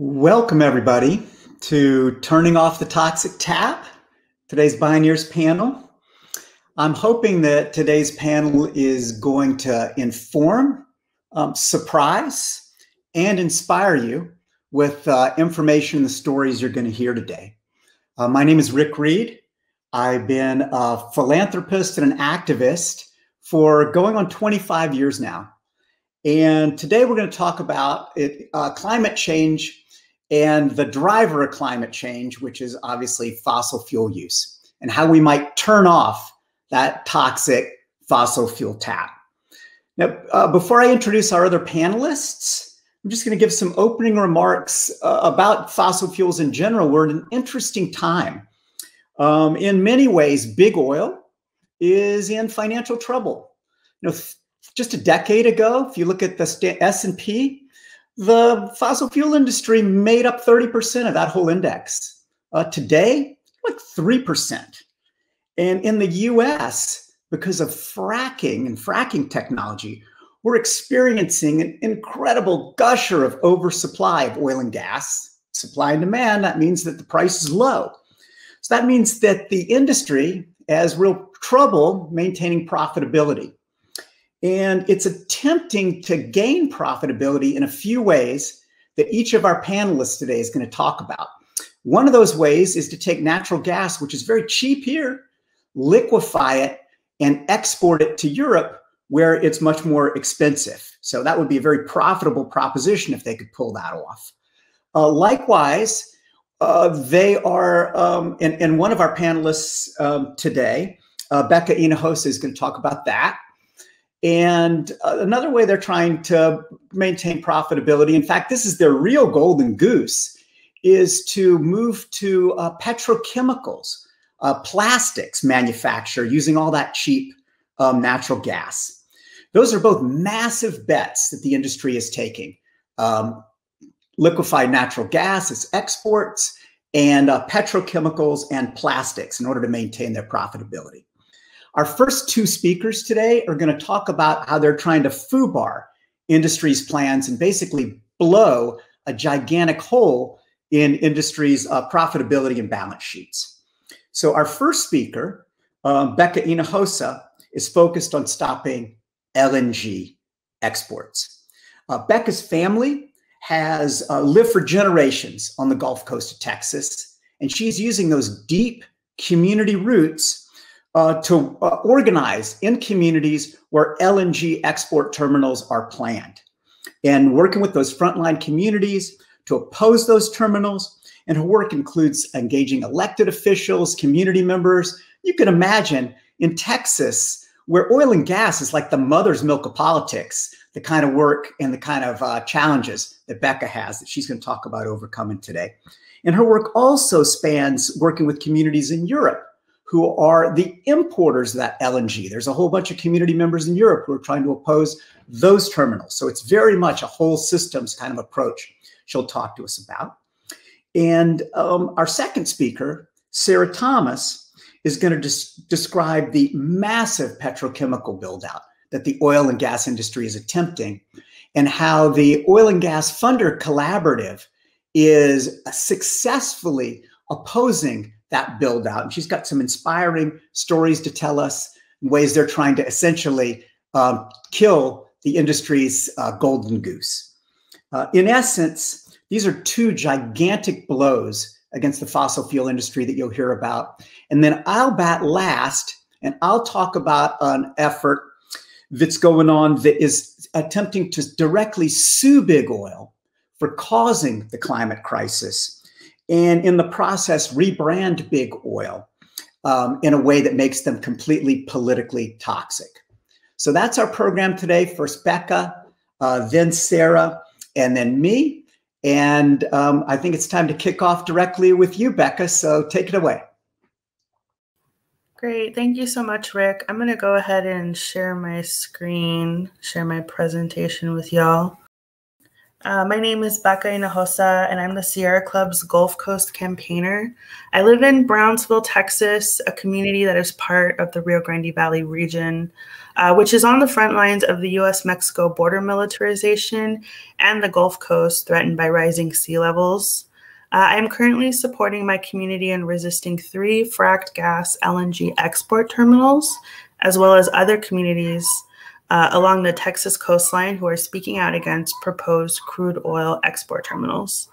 Welcome everybody to Turning Off the Toxic Tap, today's Bioneers panel. I'm hoping that today's panel is going to inform, surprise, and inspire you with information and the stories you're going to hear today. My name is Rick Reed. I've been a philanthropist and an activist for going on 25 years now. And today we're going to talk about climate change and the driver of climate change, which is obviously fossil fuel use, and how we might turn off that toxic fossil fuel tap. Now, before I introduce our other panelists, I'm just going to give some opening remarks about fossil fuels in general. We're at an interesting time. In many ways, big oil is in financial trouble. You know, just a decade ago, if you look at the S&P, the fossil fuel industry made up 30% of that whole index. Today, like 3%. And in the US, because of fracking and fracking technology, we're experiencing an incredible gusher of oversupply of oil and gas. Supply and demand, that means that the price is low. So that means that the industry has real trouble maintaining profitability. And it's attempting to gain profitability in a few ways that each of our panelists today is going to talk about. One of those ways is to take natural gas, which is very cheap here, liquefy it, and export it to Europe where it's much more expensive. So that would be a very profitable proposition if they could pull that off. Likewise, they are, and one of our panelists today, Becca Hinojosa, is going to talk about that. And another way they're trying to maintain profitability, in fact, this is their real golden goose, is to move to petrochemicals, plastics manufacture using all that cheap natural gas. Those are both massive bets that the industry is taking. Liquefied natural gas, its exports, and petrochemicals and plastics in order to maintain their profitability. Our first two speakers today are going to talk about how they're trying to FUBAR industries' plans and basically blow a gigantic hole in industries' profitability and balance sheets. So our first speaker, Becca Hinojosa, is focused on stopping LNG exports. Becca's family has lived for generations on the Gulf Coast of Texas, and she's using those deep community roots to organize in communities where LNG export terminals are planned, and working with those frontline communities to oppose those terminals. And her work includes engaging elected officials, community members. You can imagine in Texas, where oil and gas is like the mother's milk of politics, the kind of work and the kind of challenges that Becca has that she's going to talk about overcoming today. And her work also spans working with communities in Europe who are the importers of that LNG. There's a whole bunch of community members in Europe who are trying to oppose those terminals. So it's very much a whole systems kind of approach she'll talk to us about. And our second speaker, Sarah Thomas, is going to describe the massive petrochemical buildout that the oil and gas industry is attempting, and how the Oil and Gas Funder Collaborative is successfully opposing that build out. And she's got some inspiring stories to tell us, ways they're trying to essentially kill the industry's golden goose. In essence, these are two gigantic blows against the fossil fuel industry that you'll hear about. And then I'll bat last, and I'll talk about an effort that's going on that is attempting to directly sue big oil for causing the climate crisis, and in the process rebrand big oil in a way that makes them completely politically toxic. So that's our program today. First Becca, then Sarah, and then me. And I think it's time to kick off directly with you, Becca, so take it away. Great, thank you so much, Rick. I'm gonna go ahead and share my screen, share my presentation with y'all. My name is Becca Hinojosa, and I'm the Sierra Club's Gulf Coast campaigner. I live in Brownsville, Texas, a community that is part of the Rio Grande Valley region, which is on the front lines of the U.S.-Mexico border militarization and the Gulf Coast threatened by rising sea levels. I'm currently supporting my community in resisting 3 fracked gas LNG export terminals, as well as other communities along the Texas coastline who are speaking out against proposed crude oil export terminals.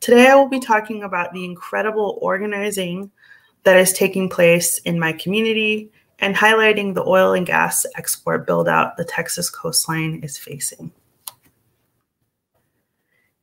Today, I will be talking about the incredible organizing that is taking place in my community and highlighting the oil and gas export buildout the Texas coastline is facing.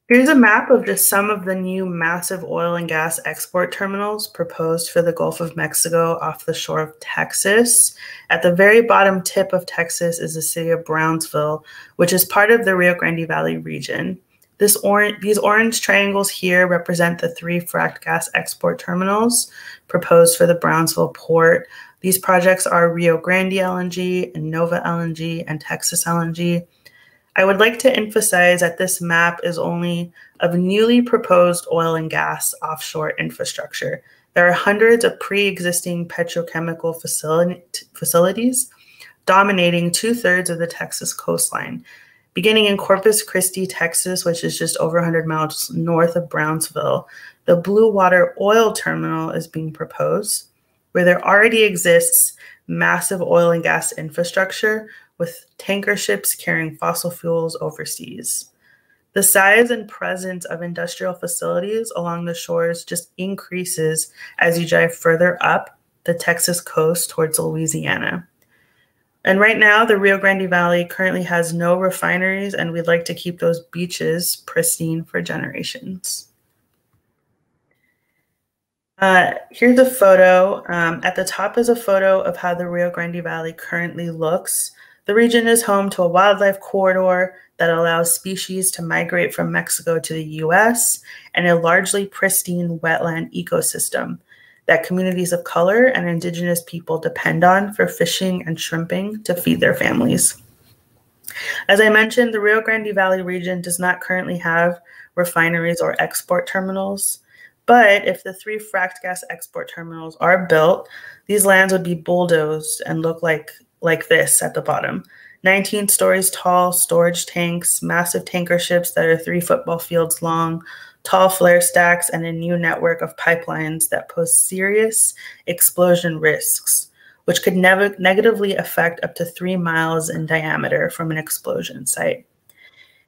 Here's a map of just some of the new massive oil and gas export terminals proposed for the Gulf of Mexico off the shore of Texas. At the very bottom tip of Texas is the city of Brownsville, which is part of the Rio Grande Valley region. These orange triangles here represent the 3 fracked gas export terminals proposed for the Brownsville port. These projects are Rio Grande LNG, and Nova LNG, and Texas LNG. I would like to emphasize that this map is only of newly proposed oil and gas offshore infrastructure. There are hundreds of pre-existing petrochemical facilities dominating 2/3 of the Texas coastline, beginning in Corpus Christi, Texas, which is just over 100 miles north of Brownsville. The Blue Water Oil Terminal is being proposed, where there already exists massive oil and gas infrastructure with tanker ships carrying fossil fuels overseas. The size and presence of industrial facilities along the shores just increases as you drive further up the Texas coast towards Louisiana. And right now, the Rio Grande Valley currently has no refineries, and we'd like to keep those beaches pristine for generations. Here's a photo. At the top is a photo of how the Rio Grande Valley currently looks. The region is home to a wildlife corridor that allows species to migrate from Mexico to the U.S. and a largely pristine wetland ecosystem that communities of color and indigenous people depend on for fishing and shrimping to feed their families. As I mentioned, the Rio Grande Valley region does not currently have refineries or export terminals. But if the 3 fracked gas export terminals are built, these lands would be bulldozed and look like this at the bottom. 19 stories tall, storage tanks, massive tanker ships that are 3 football fields long, tall flare stacks, and a new network of pipelines that pose serious explosion risks, which could negatively affect up to 3 miles in diameter from an explosion site.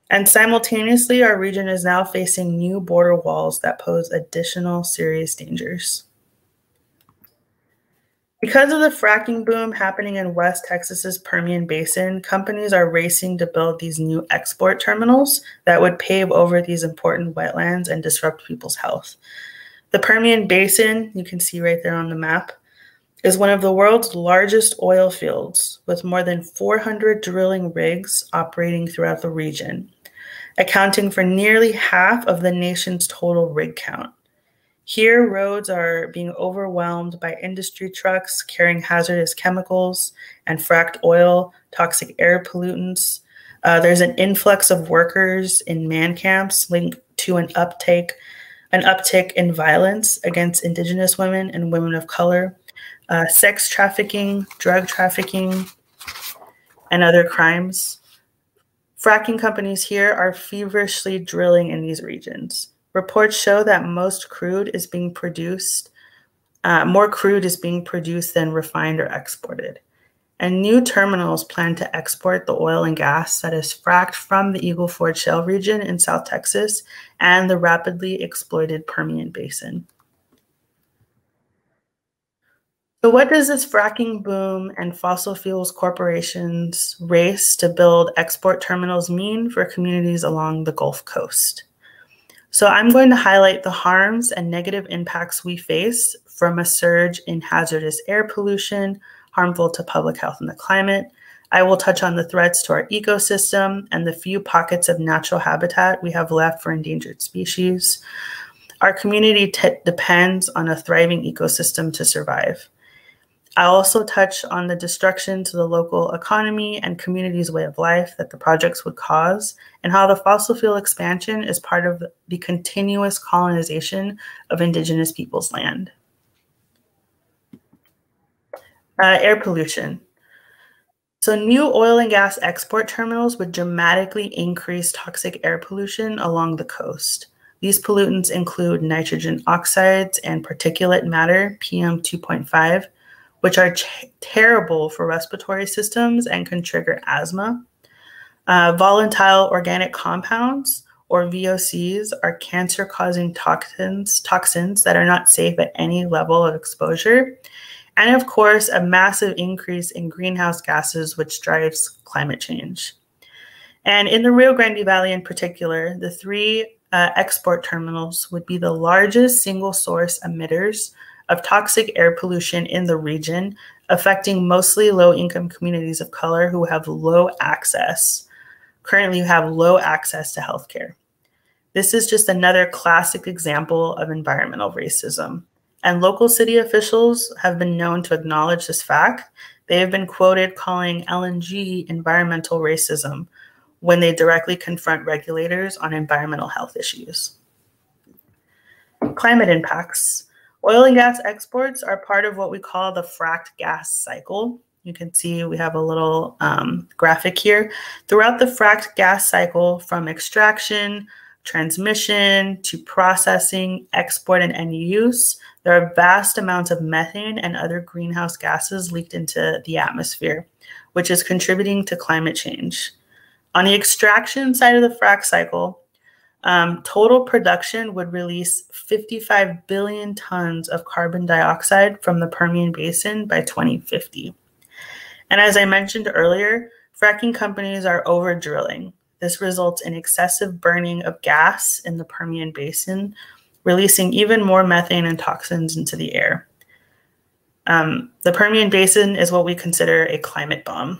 And simultaneously, our region is now facing new border walls that pose additional serious dangers. Because of the fracking boom happening in West Texas's Permian Basin, companies are racing to build these new export terminals that would pave over these important wetlands and disrupt people's health. The Permian Basin, you can see right there on the map, is one of the world's largest oil fields, with more than 400 drilling rigs operating throughout the region, accounting for nearly half of the nation's total rig count. Here, roads are being overwhelmed by industry trucks carrying hazardous chemicals and fracked oil, toxic air pollutants. There's an influx of workers in man camps linked to an uptick in violence against indigenous women and women of color, sex trafficking, drug trafficking, and other crimes. Fracking companies here are feverishly drilling in these regions. Reports show that more crude is being produced than refined or exported. And new terminals plan to export the oil and gas that is fracked from the Eagle Ford Shale region in South Texas and the rapidly exploited Permian Basin. So what does this fracking boom and fossil fuels corporations' race to build export terminals mean for communities along the Gulf Coast? So I'm going to highlight the harms and negative impacts we face from a surge in hazardous air pollution, harmful to public health and the climate. I will touch on the threats to our ecosystem and the few pockets of natural habitat we have left for endangered species. Our community depends on a thriving ecosystem to survive. I also touched on the destruction to the local economy and community's way of life that the projects would cause, and how the fossil fuel expansion is part of the continuous colonization of indigenous people's land. Air pollution. So new oil and gas export terminals would dramatically increase toxic air pollution along the coast. These pollutants include nitrogen oxides and particulate matter, PM2.5, which are terrible for respiratory systems and can trigger asthma. Volatile organic compounds, or VOCs, are cancer-causing toxins that are not safe at any level of exposure. And of course, a massive increase in greenhouse gases, which drives climate change. And in the Rio Grande Valley in particular, the three export terminals would be the largest single source emitters of toxic air pollution in the region, affecting mostly low-income communities of color who have low access, to healthcare. This is just another classic example of environmental racism. And local city officials have been known to acknowledge this fact. They have been quoted calling LNG environmental racism when they directly confront regulators on environmental health issues. Climate impacts. Oil and gas exports are part of what we call the fracked gas cycle. You can see we have a little graphic here. Throughout the fracked gas cycle, from extraction, transmission, to processing, export, and end use, there are vast amounts of methane and other greenhouse gases leaked into the atmosphere, which is contributing to climate change. On the extraction side of the frack cycle, total production would release 55 billion tons of carbon dioxide from the Permian Basin by 2050. And as I mentioned earlier, fracking companies are over-drilling. This results in excessive burning of gas in the Permian Basin, releasing even more methane and toxins into the air. The Permian Basin is what we consider a climate bomb.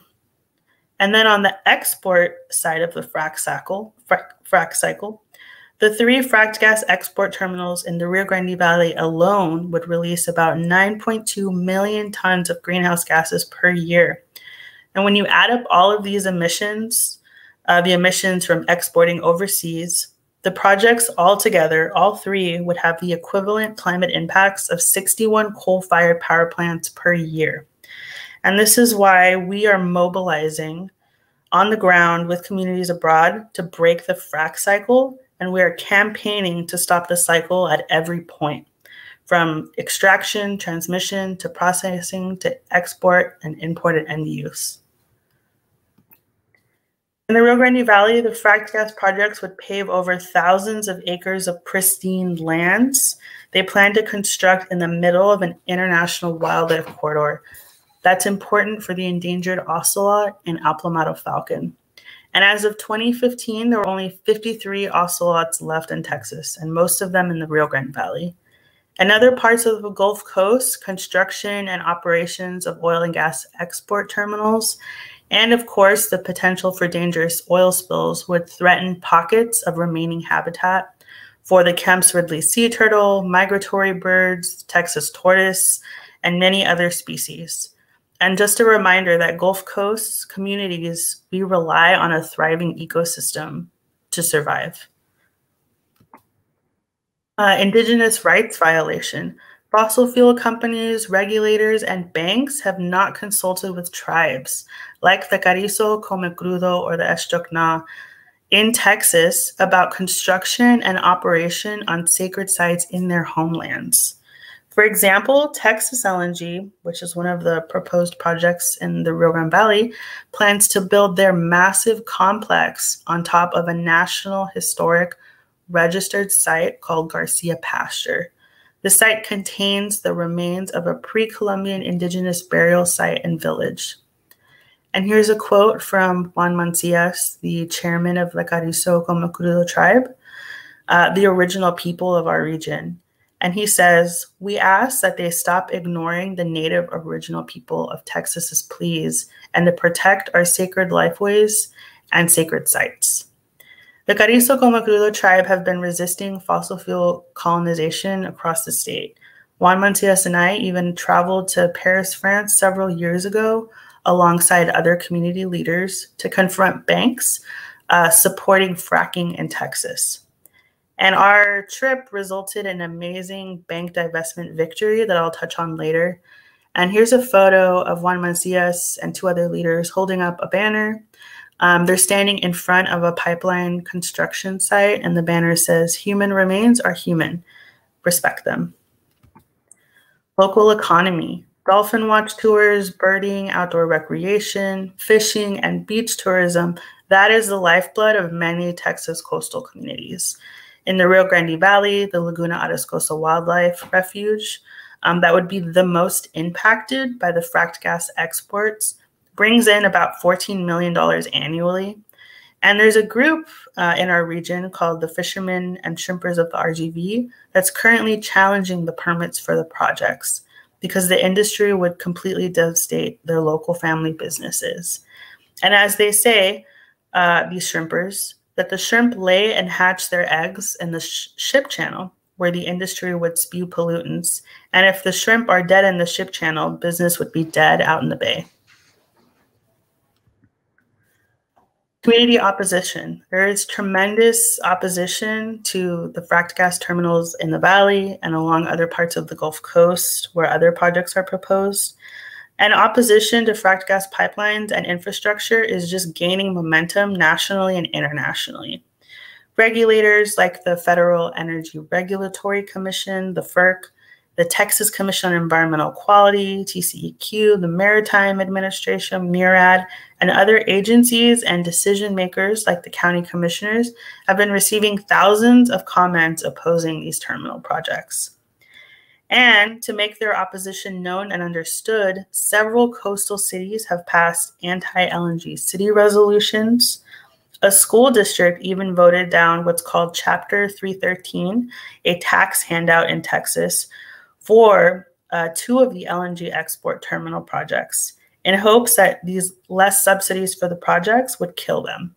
And then on the export side of the frack cycle, the three fracked gas export terminals in the Rio Grande Valley alone would release about 9.2 million tons of greenhouse gases per year. And when you add up all of these emissions, the emissions from exporting overseas, the projects altogether, all three, would have the equivalent climate impacts of 61 coal-fired power plants per year. And this is why we are mobilizing on the ground with communities abroad to break the frack cycle, and we are campaigning to stop the cycle at every point, from extraction, transmission, to processing, to export and import and end use. In the Rio Grande Valley, the fracked gas projects would pave over thousands of acres of pristine lands. They plan to construct in the middle of an international wildlife corridor that's important for the endangered ocelot and Aplomado falcon. And as of 2015, there were only 53 ocelots left in Texas, and most of them in the Rio Grande Valley. In other parts of the Gulf Coast, construction and operations of oil and gas export terminals, and of course, the potential for dangerous oil spills would threaten pockets of remaining habitat for the Kemp's Ridley sea turtle, migratory birds, Texas tortoise, and many other species. And just a reminder that Gulf Coast communities, we rely on a thriving ecosystem to survive. Indigenous rights violation. Fossil fuel companies, regulators, and banks have not consulted with tribes like the Carrizo Comecrudo or the Estocna in Texas about construction and operation on sacred sites in their homelands. For example, Texas LNG, which is one of the proposed projects in the Rio Grande Valley, plans to build their massive complex on top of a National Historic Registered site called Garcia Pasture. The site contains the remains of a pre-Columbian indigenous burial site and village. And here's a quote from Juan Mancias, the chairman of the Carrizo Comecrudo tribe, the original people of our region. And he says, "We ask that they stop ignoring the native original people of Texas's pleas and to protect our sacred lifeways and sacred sites." The Carrizo Comecrudo tribe have been resisting fossil fuel colonization across the state. Juan Mancias and I even traveled to Paris, France several years ago alongside other community leaders to confront banks supporting fracking in Texas. And our trip resulted in an amazing bank divestment victory that I'll touch on later. And here's a photo of Juan Mancias and two other leaders holding up a banner. They're standing in front of a pipeline construction site, and the banner says, "Human remains are human. Respect them." Local economy. Dolphin watch tours, birding, outdoor recreation, fishing, and beach tourism. That is the lifeblood of many Texas coastal communities. In the Rio Grande Valley, the Laguna Atascosa Wildlife Refuge, that would be the most impacted by the fracked gas exports, brings in about $14 million annually. And there's a group in our region called the Fishermen and Shrimpers of the RGV that's currently challenging the permits for the projects because the industry would completely devastate their local family businesses. And as they say, these shrimpers, that the shrimp lay and hatch their eggs in the ship channel where the industry would spew pollutants. And if the shrimp are dead in the ship channel, business would be dead out in the bay. Community opposition. There is tremendous opposition to the fracked gas terminals in the valley and along other parts of the Gulf Coast where other projects are proposed. And opposition to fracked gas pipelines and infrastructure is just gaining momentum nationally and internationally. Regulators like the Federal Energy Regulatory Commission, the FERC, the Texas Commission on Environmental Quality, TCEQ, the Maritime Administration, MURAD, and other agencies and decision makers like the county commissioners have been receiving thousands of comments opposing these terminal projects. And to make their opposition known and understood, several coastal cities have passed anti-LNG city resolutions. A school district even voted down what's called Chapter 313, a tax handout in Texas, for two of the LNG export terminal projects in hopes that these less subsidies for the projects would kill them.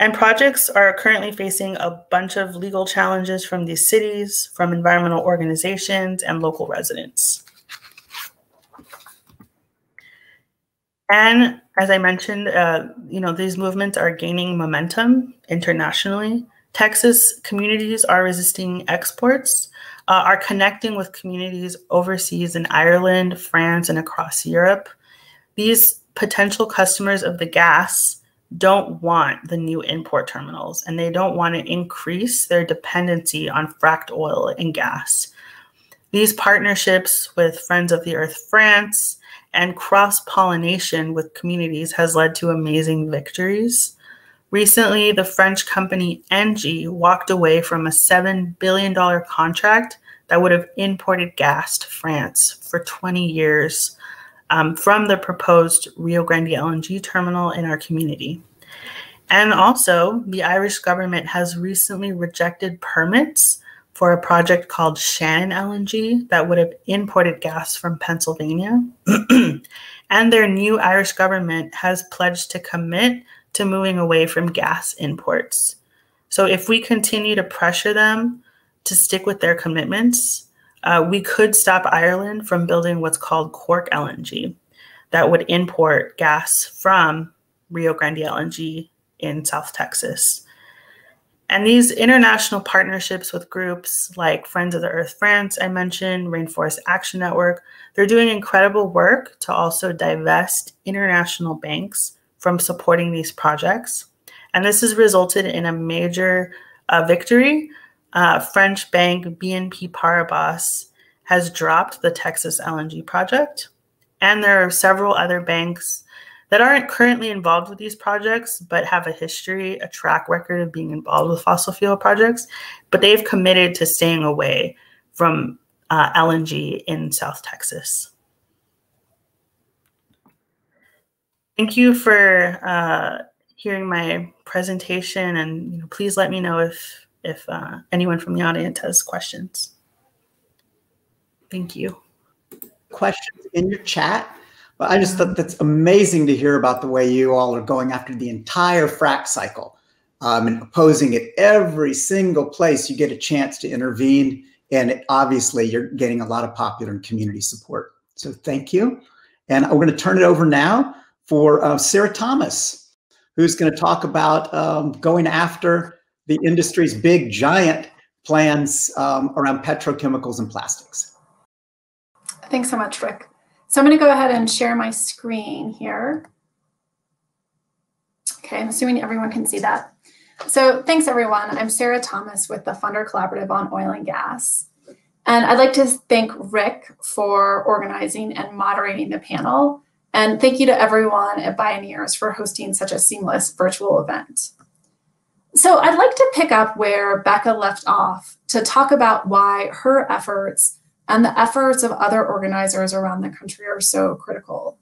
And projects are currently facing a bunch of legal challenges from these cities, from environmental organizations, and local residents. And as I mentioned, these movements are gaining momentum internationally. Texas communities are resisting exports, are connecting with communities overseas in Ireland, France, and across Europe. These potential customers of the gas don't want the new import terminals, and they don't want to increase their dependency on fracked oil and gas. These partnerships with Friends of the Earth France and cross-pollination with communities has led to amazing victories. Recently, the French company Engie walked away from a $7 billion contract that would have imported gas to France for 20 years from the proposed Rio Grande LNG terminal in our community. And also, the Irish government has recently rejected permits for a project called Shannon LNG that would have imported gas from Pennsylvania. And their new Irish government has pledged to commit to moving away from gas imports. So if we continue to pressure them to stick with their commitments, we could stop Ireland from building what's called Cork LNG that would import gas from Rio Grande LNG in South Texas. And these international partnerships with groups like Friends of the Earth France, I mentioned, Rainforest Action Network, they're doing incredible work to also divest international banks from supporting these projects. And this has resulted in a major victory. French bank BNP Paribas has dropped the Texas LNG project. And there are several other banks that aren't currently involved with these projects, but have a history, a track record of being involved with fossil fuel projects, but they've committed to staying away from LNG in South Texas. Thank you for hearing my presentation, and please let me know if anyone from the audience has questions. Thank you. Questions in your chat. Well, I just thought that's amazing to hear about the way you all are going after the entire frack cycle and opposing it every single place you get a chance to intervene And obviously, you're getting a lot of popular and community support. So thank you. And we're going to turn it over now for Sarah Thomas, who's going to talk about going after the industry's big, giant plans around petrochemicals and plastics. Thanks so much, Rick. So I'm going to go ahead and share my screen here. Okay, I'm assuming everyone can see that. So thanks, everyone. I'm Sarah Thomas with the Funder Collaborative on Oil and Gas. And I'd like to thank Rick for organizing and moderating the panel. And thank you to everyone at Bioneers for hosting such a seamless virtual event. So I'd like to pick up where Becca left off to talk about why her efforts and the efforts of other organizers around the country are so critical.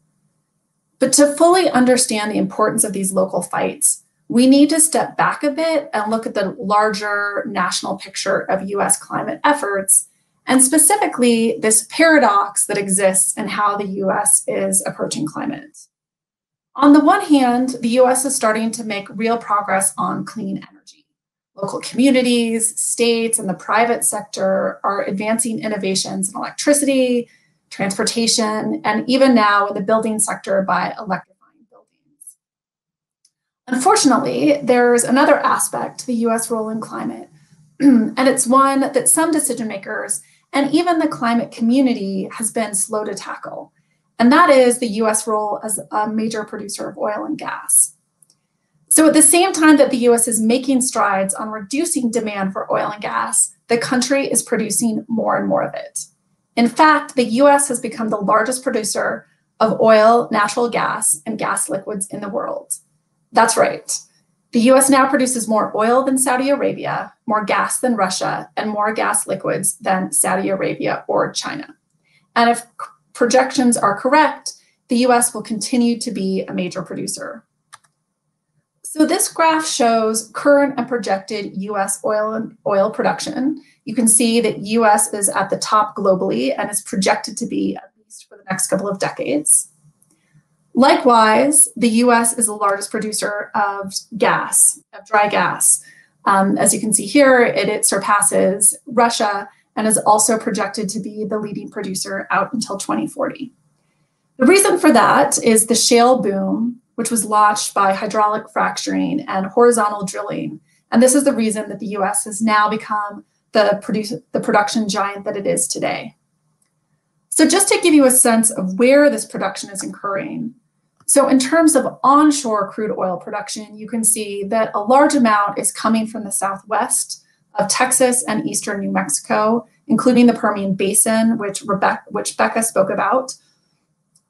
But to fully understand the importance of these local fights, we need to step back a bit and look at the larger national picture of US climate efforts, and specifically this paradox that exists in how the US is approaching climate. On the one hand, the US is starting to make real progress on clean energy. Local communities, states, and the private sector are advancing innovations in electricity, transportation, and even now in the building sector by electrifying buildings. Unfortunately, there's another aspect to the US role in climate, and it's one that some decision makers and even the climate community has been slow to tackle. And that is the US role as a major producer of oil and gas. So at the same time that the US is making strides on reducing demand for oil and gas, the country is producing more and more of it. In fact, the US has become the largest producer of oil, natural gas, and gas liquids in the world. That's right. The US now produces more oil than Saudi Arabia, more gas than Russia, and more gas liquids than Saudi Arabia or China. And if projections are correct, the US will continue to be a major producer. So this graph shows current and projected US oil production. You can see that US is at the top globally and is projected to be at least for the next couple of decades. Likewise, the US is the largest producer of gas, of dry gas. As you can see here, it surpasses Russia and is also projected to be the leading producer out until 2040. The reason for that is the shale boom, which was launched by hydraulic fracturing and horizontal drilling. And this is the reason that the US has now become the production giant that it is today. So just to give you a sense of where this production is occurring, so in terms of onshore crude oil production, you can see that a large amount is coming from the southwest of Texas and eastern New Mexico, including the Permian Basin, which Becca spoke about.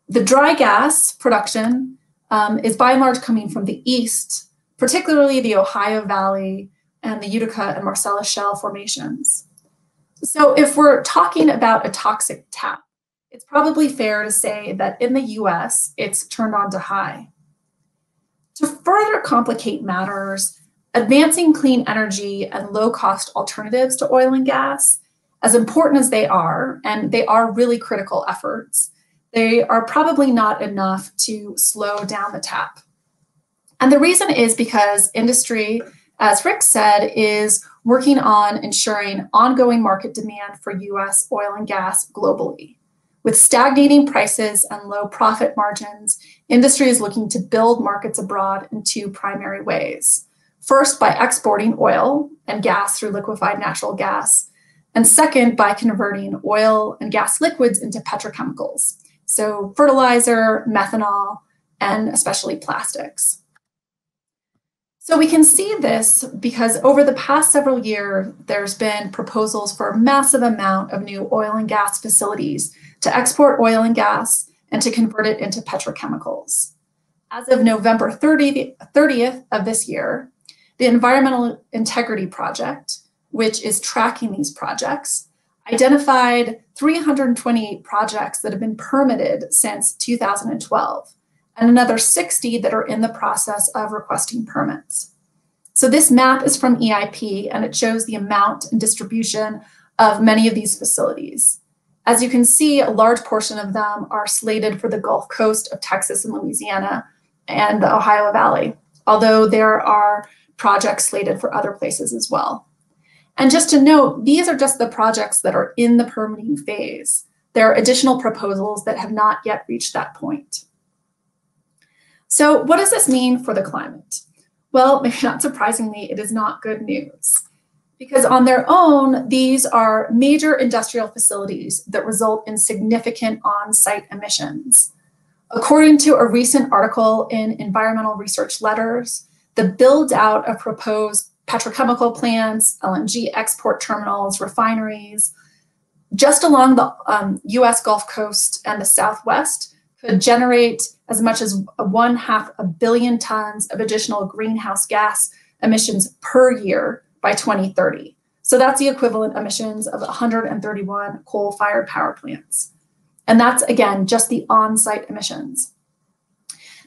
The dry gas production is by and large coming from the east, particularly the Ohio Valley and the Utica and Marcellus Shale formations. So if we're talking about a toxic tap, it's probably fair to say that in the US, it's turned on to high. To further complicate matters, advancing clean energy and low-cost alternatives to oil and gas, as important as they are, and they are really critical efforts, they are probably not enough to slow down the tap. And the reason is because industry, as Rick said, is working on ensuring ongoing market demand for US oil and gas globally. With stagnating prices and low profit margins, industry is looking to build markets abroad in two primary ways. First, by exporting oil and gas through liquefied natural gas, and second, by converting oil and gas liquids into petrochemicals, so fertilizer, methanol, and especially plastics. So we can see this because over the past several years, there's been proposals for a massive amount of new oil and gas facilities to export oil and gas and to convert it into petrochemicals. As of November 30th of this year, the Environmental Integrity Project, which is tracking these projects, identified 328 projects that have been permitted since 2012. And another 60 that are in the process of requesting permits. So this map is from EIP, and it shows the amount and distribution of many of these facilities. As you can see, a large portion of them are slated for the Gulf Coast of Texas and Louisiana and the Ohio Valley, although there are projects slated for other places as well. And just to note, these are just the projects that are in the permitting phase. There are additional proposals that have not yet reached that point. So what does this mean for the climate? Well, maybe not surprisingly, it is not good news, because on their own, these are major industrial facilities that result in significant on-site emissions. According to a recent article in Environmental Research Letters, the build-out of proposed petrochemical plants, LNG export terminals, refineries, just along the US Gulf Coast and the Southwest could generate as much as 1.5 billion tons of additional greenhouse gas emissions per year by 2030. So that's the equivalent emissions of 131 coal-fired power plants. And that's, again, just the on-site emissions.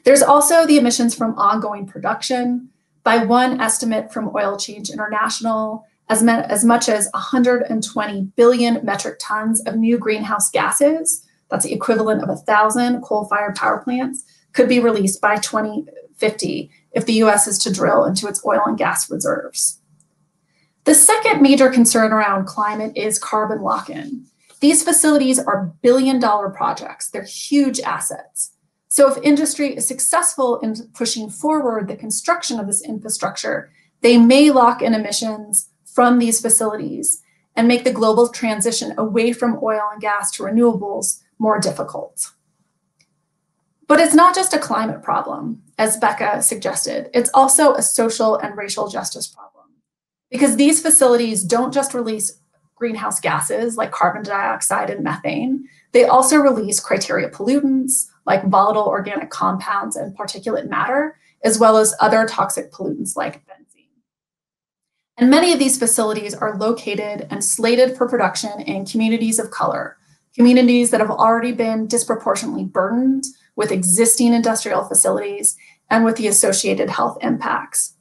There's also the emissions from ongoing production. By one estimate from Oil Change International, as much as 120 billion metric tons of new greenhouse gases, that's the equivalent of 1,000 coal-fired power plants, could be released by 2050 if the US is to drill into its oil and gas reserves. The second major concern around climate is carbon lock-in. These facilities are billion-dollar projects. They're huge assets. So if industry is successful in pushing forward the construction of this infrastructure, they may lock in emissions from these facilities and make the global transition away from oil and gas to renewables more difficult. But it's not just a climate problem, as Becca suggested. It's also a social and racial justice problem, because these facilities don't just release greenhouse gases like carbon dioxide and methane. They also release criteria pollutants like volatile organic compounds and particulate matter, as well as other toxic pollutants like benzene. And many of these facilities are located and slated for production in communities of color, communities that have already been disproportionately burdened with existing industrial facilities and with the associated health impacts.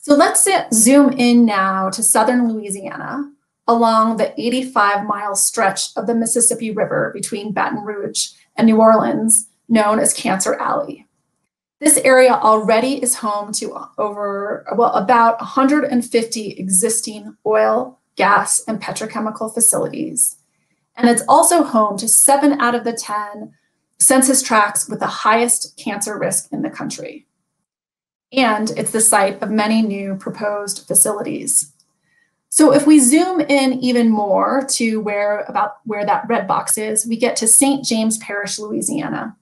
So let's zoom in now to southern Louisiana, along the 85-mile stretch of the Mississippi River between Baton Rouge and New Orleans, known as Cancer Alley. This area already is home to about 150 existing oil, gas, and petrochemical facilities. And it's also home to 7 out of the 10 census tracts with the highest cancer risk in the country. And it's the site of many new proposed facilities. So if we zoom in even more to where that red box is, we get to St. James Parish, Louisiana.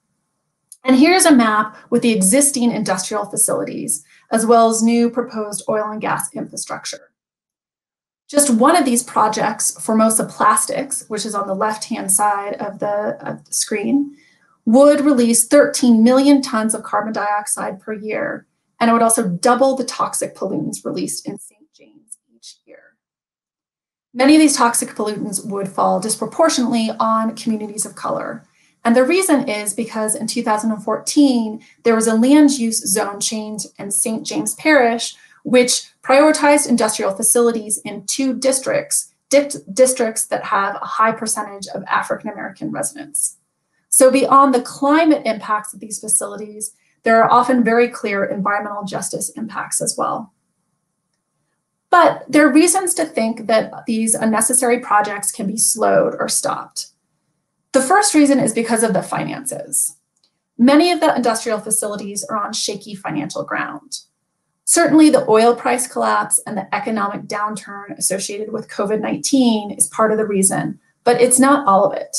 And here's a map with the existing industrial facilities, as well as new proposed oil and gas infrastructure. Just one of these projects, Formosa Plastics, which is on the left-hand side of the screen, would release 13 million tons of carbon dioxide per year. And it would also double the toxic pollutants released in St. James each year. Many of these toxic pollutants would fall disproportionately on communities of color. And the reason is because in 2014, there was a land use zone change in St. James Parish, which prioritized industrial facilities in 2 districts, districts that have a high percentage of African-American residents. So beyond the climate impacts of these facilities, there are often very clear environmental justice impacts as well. But there are reasons to think that these unnecessary projects can be slowed or stopped. The first reason is because of the finances. Many of the industrial facilities are on shaky financial ground. Certainly the oil price collapse and the economic downturn associated with COVID-19 is part of the reason, but it's not all of it.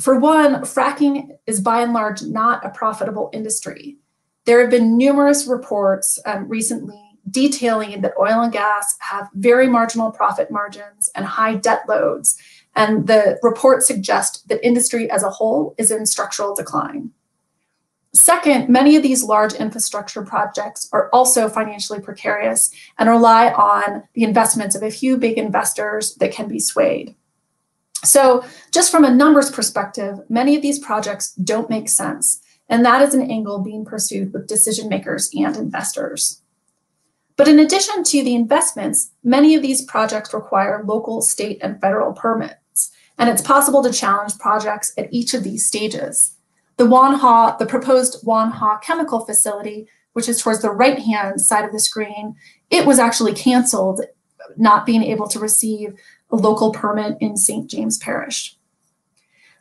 For one, fracking is by and large not a profitable industry. There have been numerous reports recently detailing that oil and gas have very marginal profit margins and high debt loads. And the report suggests that industry as a whole is in structural decline. Second, many of these large infrastructure projects are also financially precarious and rely on the investments of a few big investors that can be swayed. So just from a numbers perspective, many of these projects don't make sense. And that is an angle being pursued with decision makers and investors. But in addition to the investments, many of these projects require local, state, and federal permits, and it's possible to challenge projects at each of these stages. The proposed Wanhua chemical facility, which is towards the right-hand side of the screen, it was actually canceled not being able to receive a local permit in St. James Parish.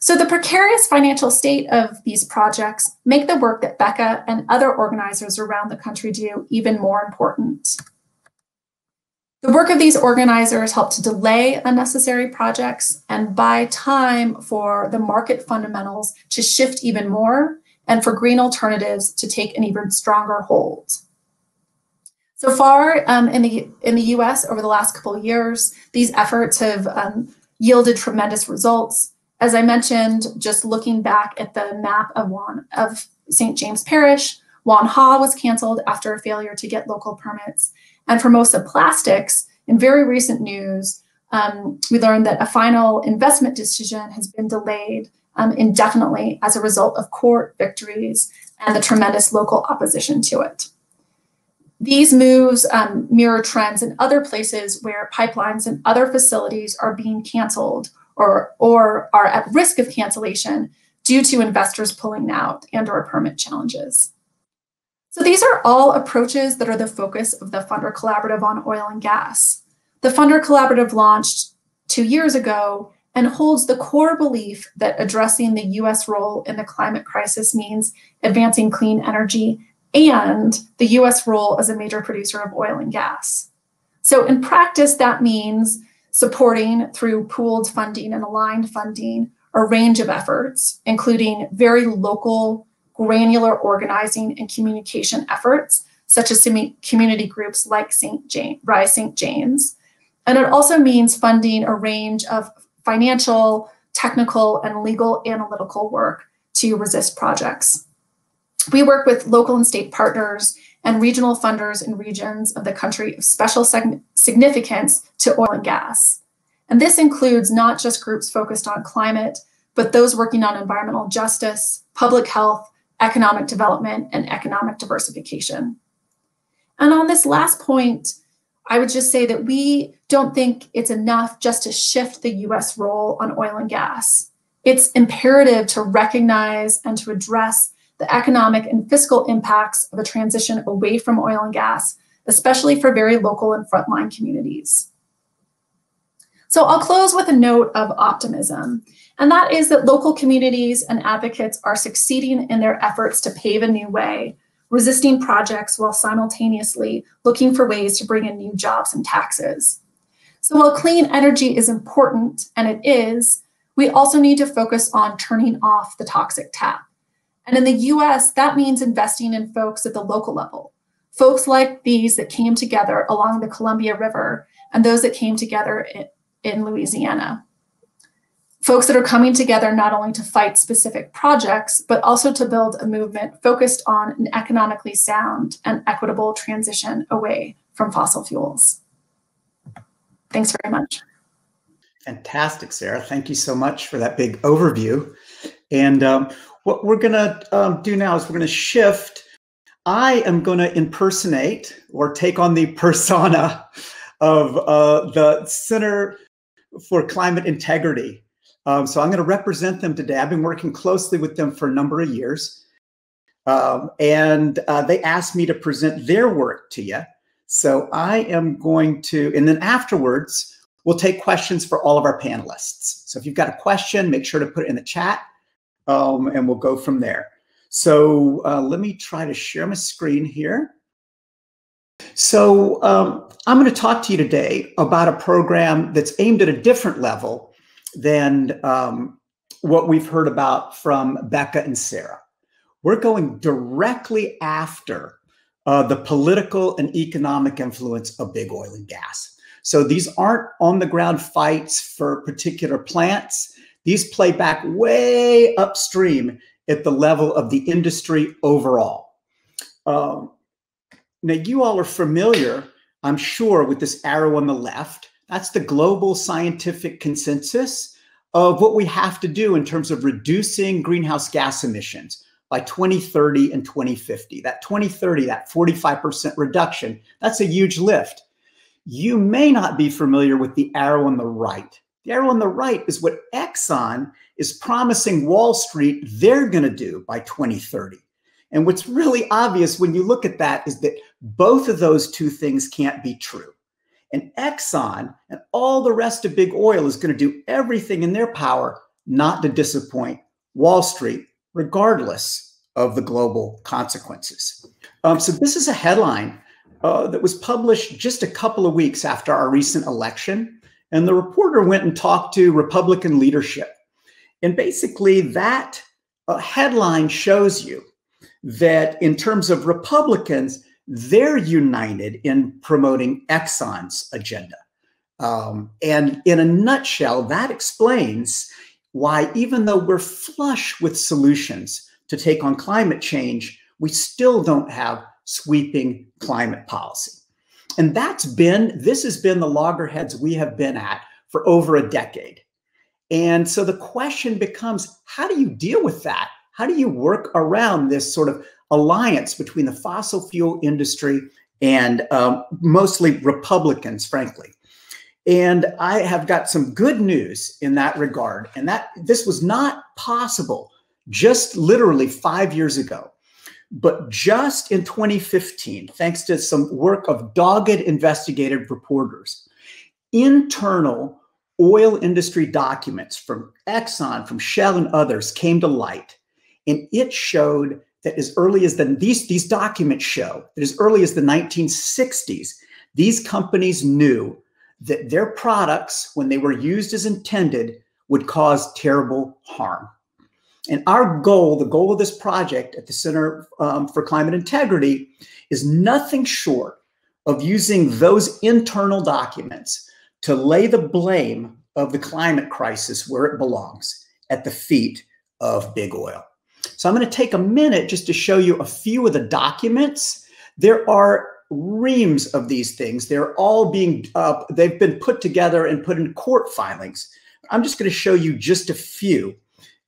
So the precarious financial state of these projects make the work that Becca and other organizers around the country do even more important. The work of these organizers helped to delay unnecessary projects and buy time for the market fundamentals to shift even more and for green alternatives to take an even stronger hold. So far in the US over the last couple of years, these efforts have yielded tremendous results. As I mentioned, just looking back at the map of St. James Parish, Wanhua was canceled after a failure to get local permits. And Formosa Plastics, in very recent news, we learned that a final investment decision has been delayed indefinitely as a result of court victories and the tremendous local opposition to it. These moves mirror trends in other places where pipelines and other facilities are being canceled or are at risk of cancellation due to investors pulling out and/or permit challenges. So these are all approaches that are the focus of the Funder Collaborative on Oil and Gas. The Funder Collaborative launched 2 years ago and holds the core belief that addressing the US role in the climate crisis means advancing clean energy and the US role as a major producer of oil and gas. So in practice, that means supporting through pooled funding and aligned funding a range of efforts, including very local granular organizing and communication efforts, such as community groups like Rise St. James. And it also means funding a range of financial, technical, and legal analytical work to resist projects. We work with local and state partners and regional funders in regions of the country of special significance to oil and gas. And this includes not just groups focused on climate, but those working on environmental justice, public health, economic development, and economic diversification. And on this last point, I would just say that we don't think it's enough just to shift the US role on oil and gas. It's imperative to recognize and to address the economic and fiscal impacts of a transition away from oil and gas, especially for very local and frontline communities. So I'll close with a note of optimism, and that is that local communities and advocates are succeeding in their efforts to pave a new way, resisting projects while simultaneously looking for ways to bring in new jobs and taxes. So while clean energy is important, and it is, we also need to focus on turning off the toxic tap. And in the US, that means investing in folks at the local level, folks like these that came together along the Columbia River and those that came together in Louisiana. Folks that are coming together not only to fight specific projects, but also to build a movement focused on an economically sound and equitable transition away from fossil fuels. Thanks very much. Fantastic, Sarah. Thank you so much for that big overview. And what we're going to do now is we're going to shift. I am going to impersonate or take on the persona of the Center for Climate Integrity. So I'm going to represent them today. I've been working closely with them for a number of years. They asked me to present their work to you. So I am going to, and then afterwards, we'll take questions for all of our panelists. So if you've got a question, make sure to put it in the chat and we'll go from there. So let me try to share my screen here. So I'm going to talk to you today about a program that's aimed at a different level than what we've heard about from Becca and Sarah. We're going directly after the political and economic influence of big oil and gas. So these aren't on-the-ground fights for particular plants. These play back way upstream at the level of the industry overall. Now, you all are familiar, I'm sure, with this arrow on the left. That's the global scientific consensus of what we have to do in terms of reducing greenhouse gas emissions by 2030 and 2050. That 2030, that 45% reduction, that's a huge lift. You may not be familiar with the arrow on the right. The arrow on the right is what Exxon is promising Wall Street they're going to do by 2030. And what's really obvious when you look at that is that both of those two things can't be true. And Exxon and all the rest of big oil is going to do everything in their power not to disappoint Wall Street, regardless of the global consequences. So this is a headline that was published just a couple of weeks after our recent election. And the reporter went and talked to Republican leadership. And basically that headline shows you that in terms of Republicans, they're united in promoting Exxon's agenda. And in a nutshell, that explains why even though we're flush with solutions to take on climate change, we still don't have sweeping climate policy. And this has been the loggerheads we have been at for over a decade. And so the question becomes, how do you deal with that? How do you work around this sort of alliance between the fossil fuel industry and mostly Republicans, frankly? And I have got some good news in that regard. And that this was not possible just literally 5 years ago. But just in 2015, thanks to some work of dogged investigative reporters, internal oil industry documents from Exxon, from Shell and others came to light. And it showed that as early as these documents show that as early as the 1960s, these companies knew that their products, when they were used as intended, would cause terrible harm. And our goal, the goal of this project at the Center for Climate Integrity, is nothing short of using those internal documents to lay the blame of the climate crisis where it belongs, at the feet of big oil. So I'm going to take a minute just to show you a few of the documents. There are reams of these things. They're all being, they've been put together and put in court filings. I'm just going to show you just a few.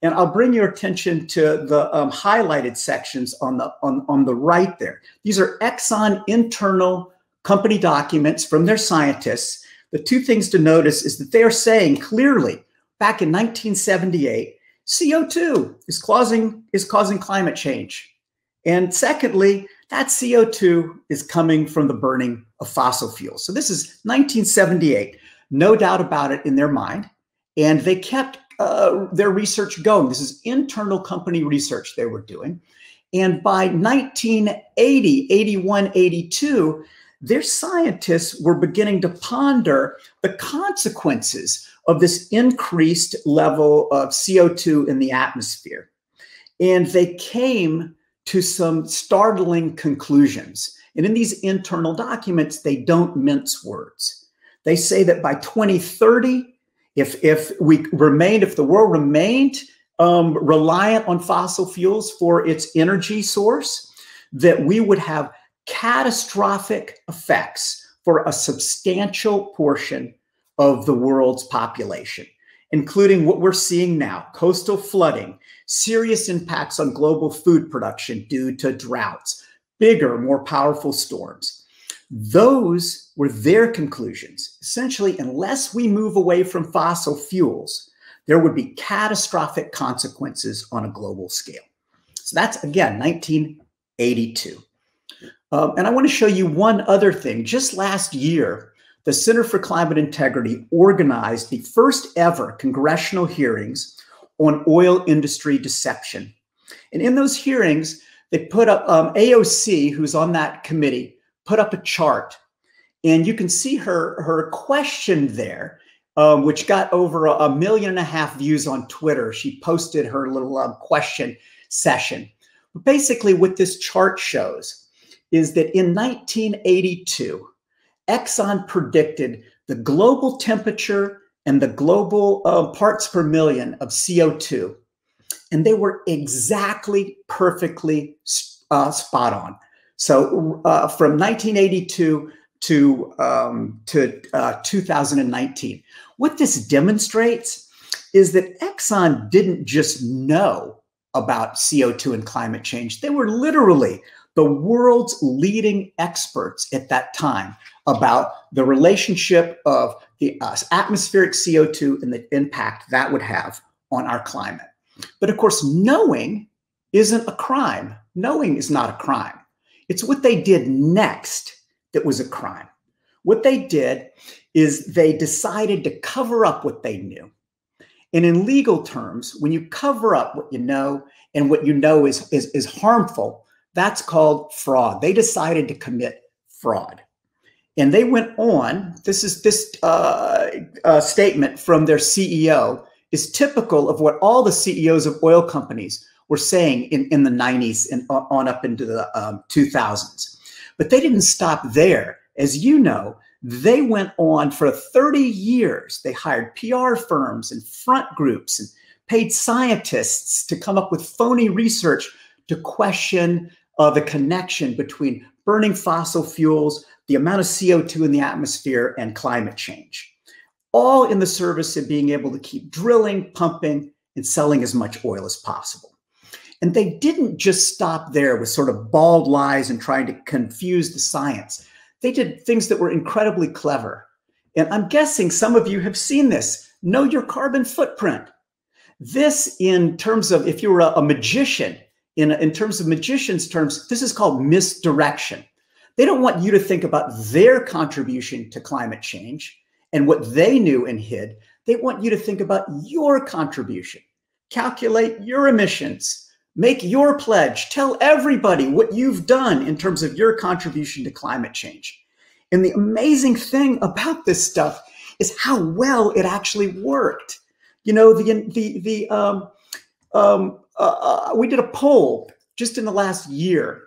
And I'll bring your attention to the highlighted sections on the right there. These are Exxon internal company documents from their scientists. The two things to notice is that they are saying clearly back in 1978, CO2 is causing climate change. And secondly, that CO2 is coming from the burning of fossil fuels. So this is 1978, no doubt about it in their mind. And they kept their research going. This is internal company research they were doing. And by 1980, 81, 82, their scientists were beginning to ponder the consequences of this increased level of CO2 in the atmosphere. And they came to some startling conclusions. And in these internal documents, they don't mince words. They say that by 2030, if the world remained reliant on fossil fuels for its energy source, that we would have catastrophic effects for a substantial portion of the world's population, including what we're seeing now, coastal flooding, serious impacts on global food production due to droughts, bigger, more powerful storms. Those were their conclusions. Essentially, unless we move away from fossil fuels, there would be catastrophic consequences on a global scale. So that's, again, 1982. And I want to show you one other thing. Just last year, the Center for Climate Integrity organized the first ever congressional hearings on oil industry deception. And in those hearings, they put up AOC, who's on that committee, put up a chart, and you can see her question there, which got over 1.5 million views on Twitter. She posted her little question session. But basically what this chart shows is that in 1982, Exxon predicted the global temperature and the global parts per million of CO2. And they were exactly perfectly spot on. So from 1982 to 2019, what this demonstrates is that Exxon didn't just know about CO2 and climate change. They were literally the world's leading experts at that time about the relationship of the atmospheric CO2 and the impact that would have on our climate. But of course, knowing isn't a crime. Knowing is not a crime. It's what they did next that was a crime. What they did is they decided to cover up what they knew. And in legal terms, when you cover up what you know and what you know is harmful, that's called fraud. They decided to commit fraud. And they went on, this statement from their CEO is typical of what all the CEOs of oil companies were saying in the 90s and on up into the 2000s. But they didn't stop there. As you know, they went on for 30 years. They hired PR firms and front groups and paid scientists to come up with phony research to question the connection between burning fossil fuels, the amount of CO2 in the atmosphere, and climate change, all in the service of being able to keep drilling, pumping, and selling as much oil as possible. And they didn't just stop there with sort of bald lies and trying to confuse the science. They did things that were incredibly clever. And I'm guessing some of you have seen this. Know your carbon footprint. This, in terms of, if you were a magician, in terms of magicians' terms, this is called misdirection. They don't want you to think about their contribution to climate change and what they knew and hid. They want you to think about your contribution. Calculate your emissions. Make your pledge. Tell everybody what you've done in terms of your contribution to climate change. And the amazing thing about this stuff is how well it actually worked. You know, we did a poll just in the last year,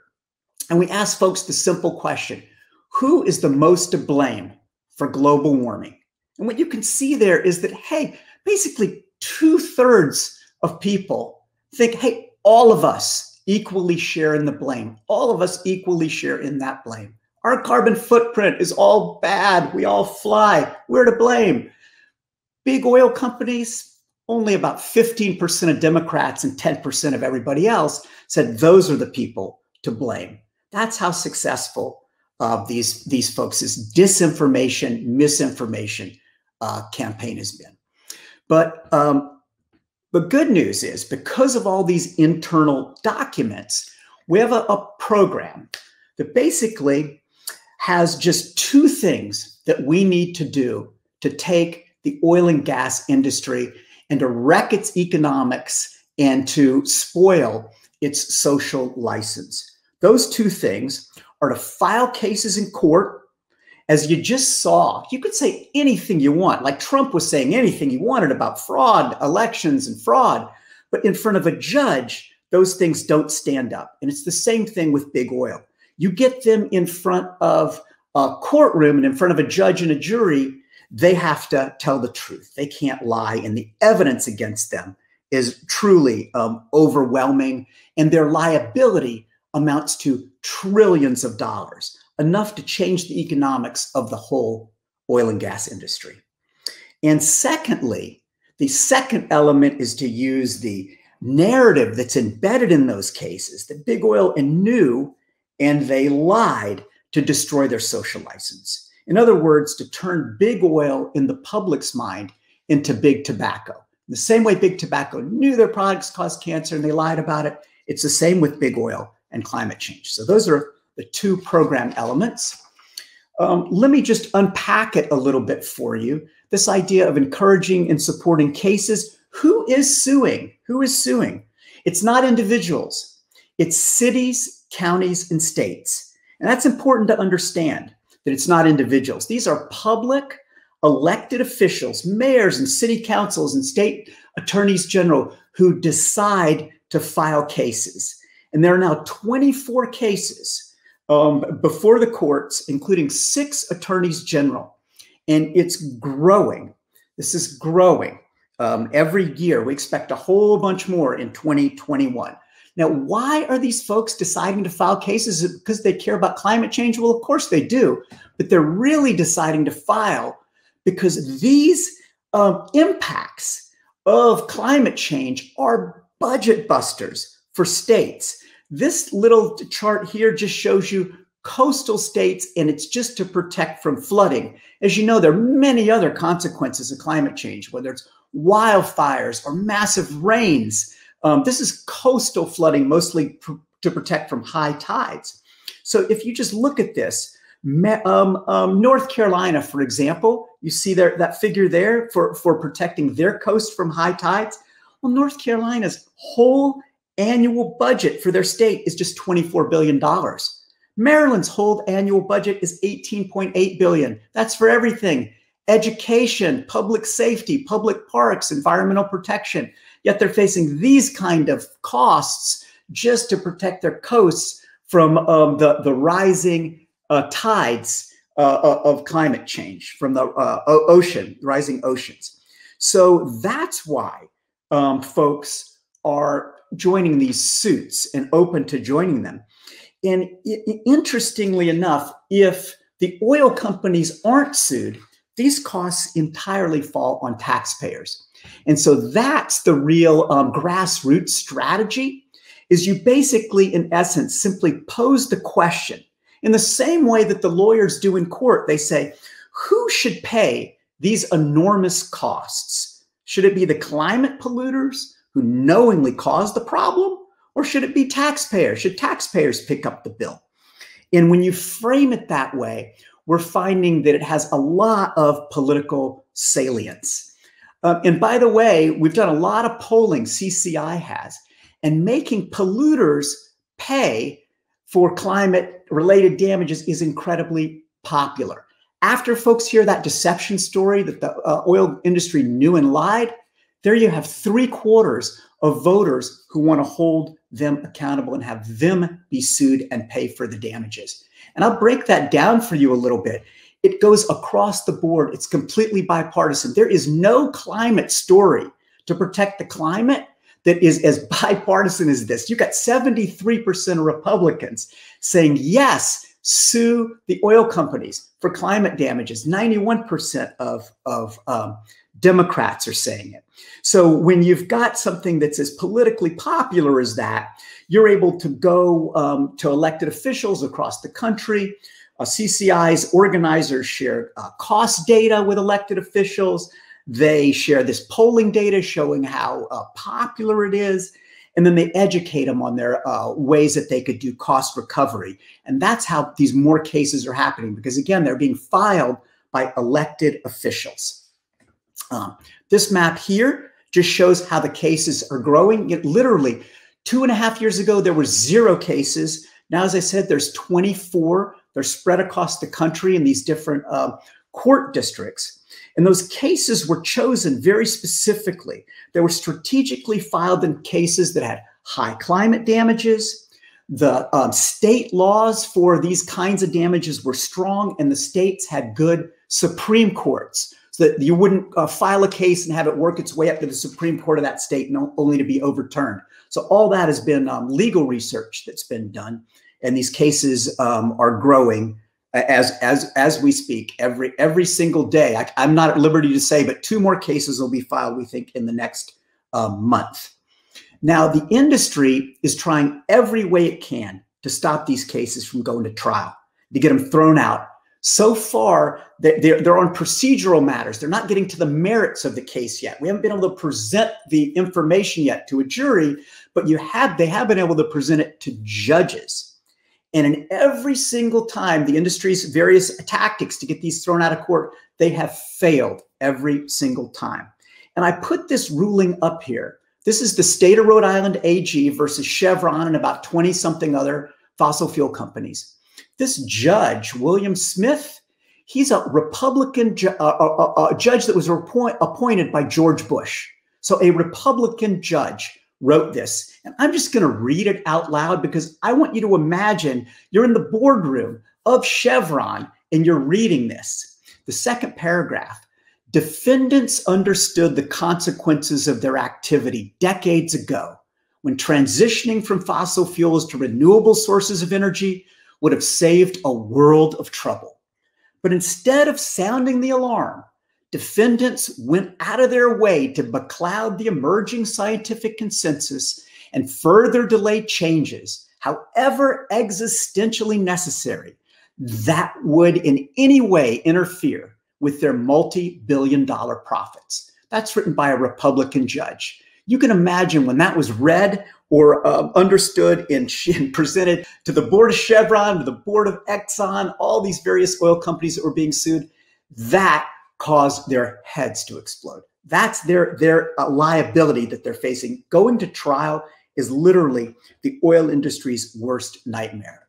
and we asked folks the simple question: who is the most to blame for global warming? And what you can see there is that, hey, basically 2/3 of people think, hey, all of us equally share in the blame. All of us equally share in that blame. Our carbon footprint is all bad. We all fly. We're to blame. Big oil companies, only about 15% of Democrats and 10% of everybody else said those are the people to blame. That's how successful these folks' disinformation, misinformation campaign has been. But the good news is, because of all these internal documents, we have a program that basically has just two things that we need to do to take the oil and gas industry and to wreck its economics and to spoil its social license. Those two things are to file cases in court. As you just saw, you could say anything you want, like Trump was saying anything he wanted about fraud, elections and fraud, but in front of a judge, those things don't stand up. And it's the same thing with big oil. You get them in front of a courtroom and in front of a judge and a jury, they have to tell the truth. They can't lie, and the evidence against them is truly overwhelming, and their liability amounts to trillions of dollars, enough to change the economics of the whole oil and gas industry. And secondly, the second element is to use the narrative that's embedded in those cases that big oil knew and they lied to destroy their social license. In other words, to turn big oil in the public's mind into big tobacco. The same way big tobacco knew their products caused cancer and they lied about it, it's the same with big oil and climate change. So those are the two program elements. Let me just unpack it a little bit for you. This idea of encouraging and supporting cases. Who is suing? Who is suing? It's not individuals. It's cities, counties, and states. And that's important to understand, that it's not individuals. These are public elected officials, mayors and city councils and state attorneys general who decide to file cases. And there are now 24 cases before the courts, including 6 attorneys general, and it's growing. This is growing every year. We expect a whole bunch more in 2021. Now, why are these folks deciding to file cases? Is it because they care about climate change? Well, of course they do, but they're really deciding to file because these impacts of climate change are budget busters for states. This little chart here just shows you coastal states, and it's just to protect from flooding. As you know, there are many other consequences of climate change, whether it's wildfires or massive rains. This is coastal flooding, mostly to protect from high tides. So if you just look at this, North Carolina, for example, you see there, that figure there for protecting their coast from high tides. Well, North Carolina's whole annual budget for their state is just $24 billion. Maryland's whole annual budget is $18.8 billion. That's for everything: education, public safety, public parks, environmental protection. Yet they're facing these kind of costs just to protect their coasts from the rising tides of climate change, from the rising oceans. So that's why folks are joining these suits and open to joining them. And interestingly enough, if the oil companies aren't sued, these costs entirely fall on taxpayers. And so that's the real grassroots strategy, is you basically, in essence, simply pose the question in the same way that the lawyers do in court. They say, who should pay these enormous costs? Should it be the climate polluters who knowingly caused the problem? Or should it be taxpayers? Should taxpayers pick up the bill? And when you frame it that way, we're finding that it has a lot of political salience. And by the way, we've done a lot of polling, CCI has, and making polluters pay for climate-related damages is incredibly popular. After folks hear that deception story that the oil industry knew and lied, there you have 3/4 of voters who want to hold them accountable and have them be sued and pay for the damages. And I'll break that down for you a little bit. It goes across the board. It's completely bipartisan. There is no climate story to protect the climate that is as bipartisan as this. You've got 73% of Republicans saying, yes, sue the oil companies for climate damages. 91% of Democrats are saying it. So when you've got something that's as politically popular as that, you're able to go to elected officials across the country. CCI's organizers share cost data with elected officials. They share this polling data showing how popular it is. And then they educate them on their ways that they could do cost recovery. And that's how these more cases are happening, because again, they're being filed by elected officials. This map here just shows how the cases are growing. It literally 2.5 years ago, there were 0 cases. Now, as I said, there's 24. They're spread across the country in these different court districts. And those cases were chosen very specifically. They were strategically filed in cases that had high climate damages. The state laws for these kinds of damages were strong, and the states had good Supreme Courts, so that you wouldn't file a case and have it work its way up to the Supreme Court of that state, and only to be overturned. So all that has been legal research that's been done, and these cases are growing as we speak every single day. I'm not at liberty to say, but 2 more cases will be filed, we think, in the next month. Now, the industry is trying every way it can to stop these cases from going to trial, to get them thrown out. So far, they're on procedural matters. They're not getting to the merits of the case yet. We haven't been able to present the information yet to a jury, but they have been able to present it to judges. And in every single time, the industry's various tactics to get these thrown out of court, they have failed every single time. And I put this ruling up here. This is the state of Rhode Island AG versus Chevron and about 20-something other fossil fuel companies. This judge, William Smith, he's a Republican judge that was appointed by George Bush. So a Republican judge wrote this. And I'm just going to read it out loud, because I want you to imagine you're in the boardroom of Chevron and you're reading this. The second paragraph: defendants understood the consequences of their activity decades ago, when transitioning from fossil fuels to renewable sources of energy would have saved a world of trouble. But instead of sounding the alarm, defendants went out of their way to becloud the emerging scientific consensus and further delay changes, however existentially necessary, that would in any way interfere with their multi-billion-dollar profits. That's written by a Republican judge. You can imagine when that was read or understood and presented to the board of Chevron, to the board of Exxon, all these various oil companies that were being sued, that caused their heads to explode. That's their liability that they're facing. Going to trial is literally the oil industry's worst nightmare.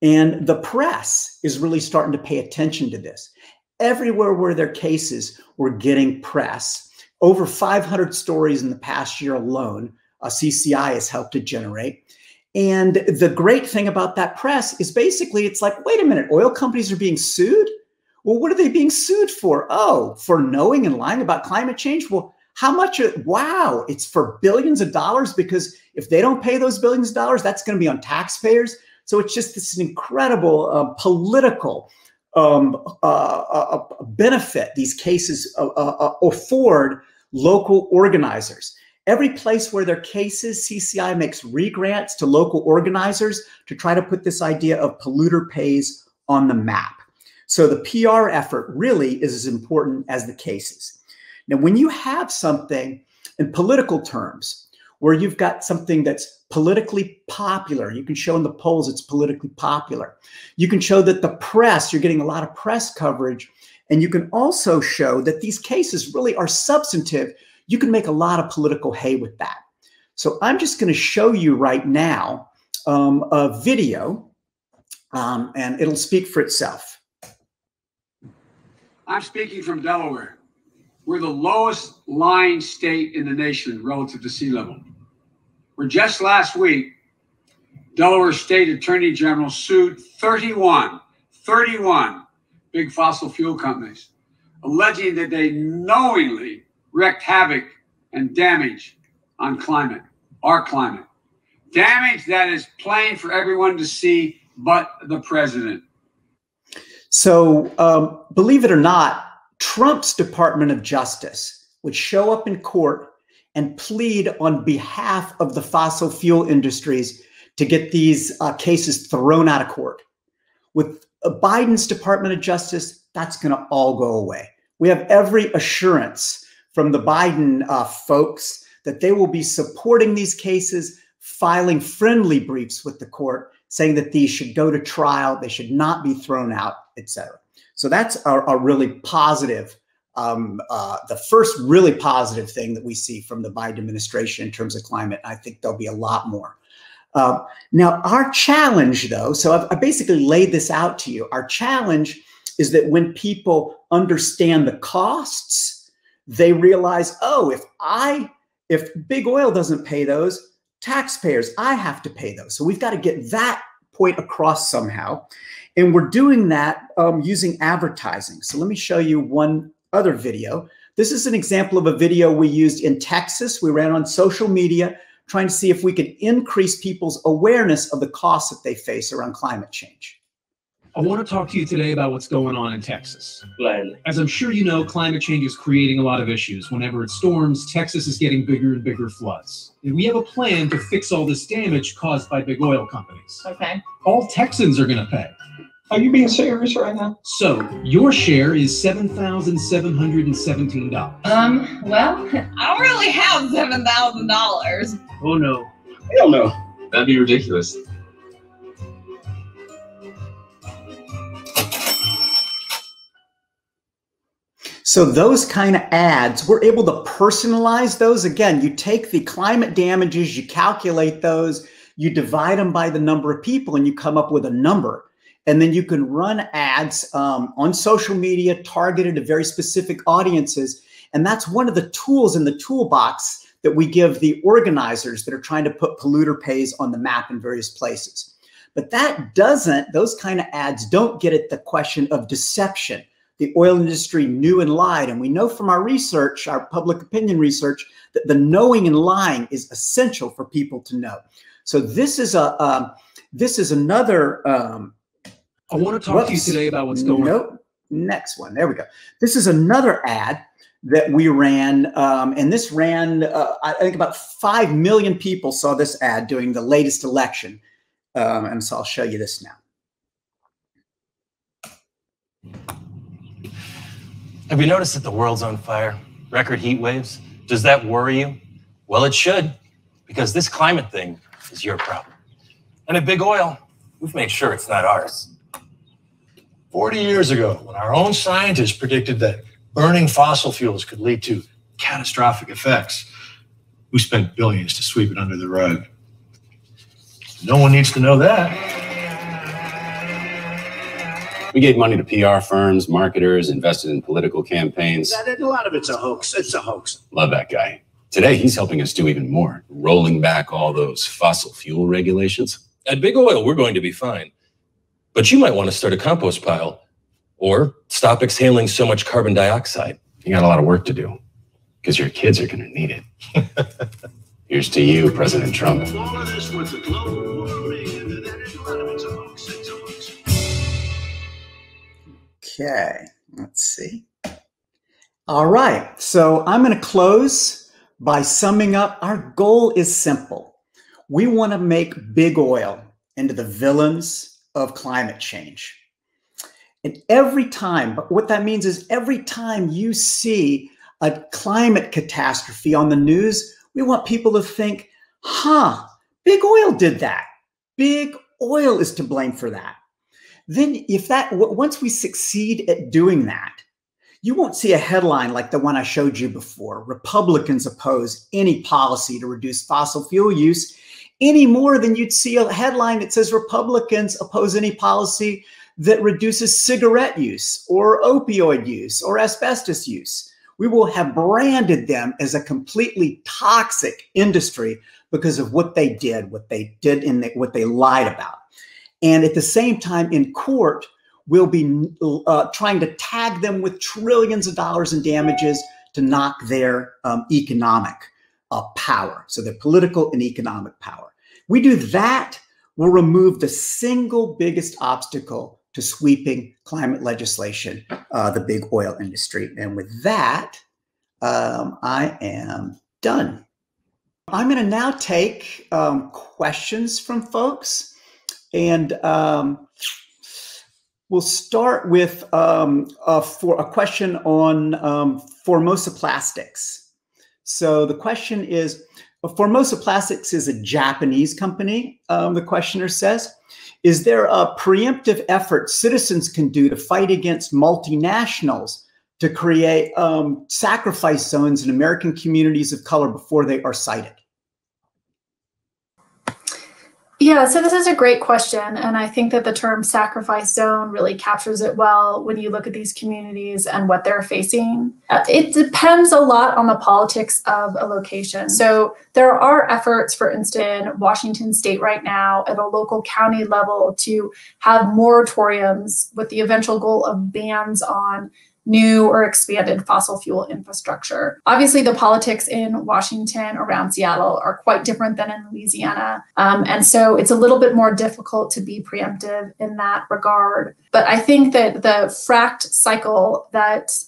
And the press is really starting to pay attention to this. Everywhere where their cases were getting press, over 500 stories in the past year alone, CCI has helped to generate. And the great thing about that press is basically it's like, wait a minute, oil companies are being sued? Well, what are they being sued for? Oh, for knowing and lying about climate change? Well, how much? Wow, it's for billions of dollars, because if they don't pay those billions of dollars, that's going to be on taxpayers. So it's just this incredible political benefit these cases afford local organizers. Every place where their cases, CCI makes re-grants to local organizers to try to put this idea of polluter pays on the map. So the PR effort really is as important as the cases. Now, when you have something in political terms where you've got something that's politically popular, you can show in the polls it's politically popular. You can show that the press, you're getting a lot of press coverage, and you can also show that these cases really are substantive. You can make a lot of political hay with that. So I'm just going to show you right now a video, and it'll speak for itself. I'm speaking from Delaware. We're the lowest lying state in the nation relative to sea level. Where just last week, Delaware State Attorney General sued 31 big fossil fuel companies, alleging that they knowingly wreaked havoc and damage on climate, our climate. Damage that is plain for everyone to see but the president. So believe it or not, Trump's Department of Justice would show up in court and plead on behalf of the fossil fuel industries to get these cases thrown out of court. With Biden's Department of Justice, that's going to all go away. We have every assurance from the Biden folks that they will be supporting these cases, filing friendly briefs with the court, saying that these should go to trial, they should not be thrown out, etc. So that's a really positive, the first really positive thing that we see from the Biden administration in terms of climate. I think there'll be a lot more. Now, our challenge, though, so I basically laid this out to you. Our challenge is that when people understand the costs, they realize, oh, if big oil doesn't pay those, taxpayers, I have to pay those. So we've got to get that point across somehow. And we're doing that using advertising. So let me show you one other video. This is an example of a video we used in Texas. We ran on social media trying to see if we could increase people's awareness of the costs that they face around climate change. I want to talk to you today about what's going on in Texas. Gladly. As I'm sure you know, climate change is creating a lot of issues. Whenever it storms, Texas is getting bigger and bigger floods. And we have a plan to fix all this damage caused by big oil companies. Okay. All Texans are going to pay. Are you being serious right now? So, your share is $7,717. Well, I don't really have $7,000. Oh, no. Hell no. That'd be ridiculous. So those kind of ads, we're able to personalize those. Again, you take the climate damages, you calculate those, you divide them by the number of people, and you come up with a number. And then you can run ads on social media targeted to very specific audiences. And that's one of the tools in the toolbox that we give the organizers that are trying to put polluter pays on the map in various places. But that doesn't, those kind of ads don't get at the question of deception. The oil industry knew and lied. And we know from our research, our public opinion research, that the knowing and lying is essential for people to know. So this is a another. I want to talk to you today about what's going on. Next one. There we go. This is another ad that we ran. And this ran, I think about 5 million people saw this ad during the latest election. And so I'll show you this now. Have you noticed that the world's on fire? Record heat waves? Does that worry you? Well, it should, because this climate thing is your problem. And at Big Oil, we've made sure it's not ours. 40 years ago, when our own scientists predicted that burning fossil fuels could lead to catastrophic effects, we spent billions to sweep it under the rug. No one needs to know that. We gave money to PR firms, marketers, invested in political campaigns. A lot of it's a hoax. It's a hoax. Love that guy. Today, he's helping us do even more, rolling back all those fossil fuel regulations. At Big Oil, we're going to be fine. But you might want to start a compost pile or stop exhaling so much carbon dioxide. You got a lot of work to do because your kids are going to need it. Here's to you, President Trump. Okay, let's see. All right, so I'm going to close by summing up. Our goal is simple. We want to make Big Oil into the villains of climate change. And every time, but what that means is every time you see a climate catastrophe on the news, we want people to think, huh, Big Oil did that. Big Oil is to blame for that. Then if that, once we succeed at doing that, you won't see a headline like the one I showed you before. Republicans oppose any policy to reduce fossil fuel use any more than you'd see a headline that says Republicans oppose any policy that reduces cigarette use or opioid use or asbestos use. We will have branded them as a completely toxic industry because of what they did and what they lied about. And at the same time in court, we'll be trying to tag them with trillions of dollars in damages to knock their economic power. So their political and economic power. We do that, we'll remove the single biggest obstacle to sweeping climate legislation, the big oil industry. And with that, I am done. I'm gonna now take questions from folks. And we'll start with a question on Formosa Plastics. So the question is, Formosa Plastics is a Japanese company, the questioner says. Is there a preemptive effort citizens can do to fight against multinationals to create sacrifice zones in American communities of color before they are cited? Yeah, so this is a great question. And I think that the term sacrifice zone really captures it well when you look at these communities and what they're facing. It depends a lot on the politics of a location. So there are efforts, for instance, Washington State right now at a local county level to have moratoriums with the eventual goal of bans on new or expanded fossil fuel infrastructure. Obviously, the politics in Washington around Seattle are quite different than in Louisiana. And so it's a little bit more difficult to be preemptive in that regard. But I think that the fracked cycle that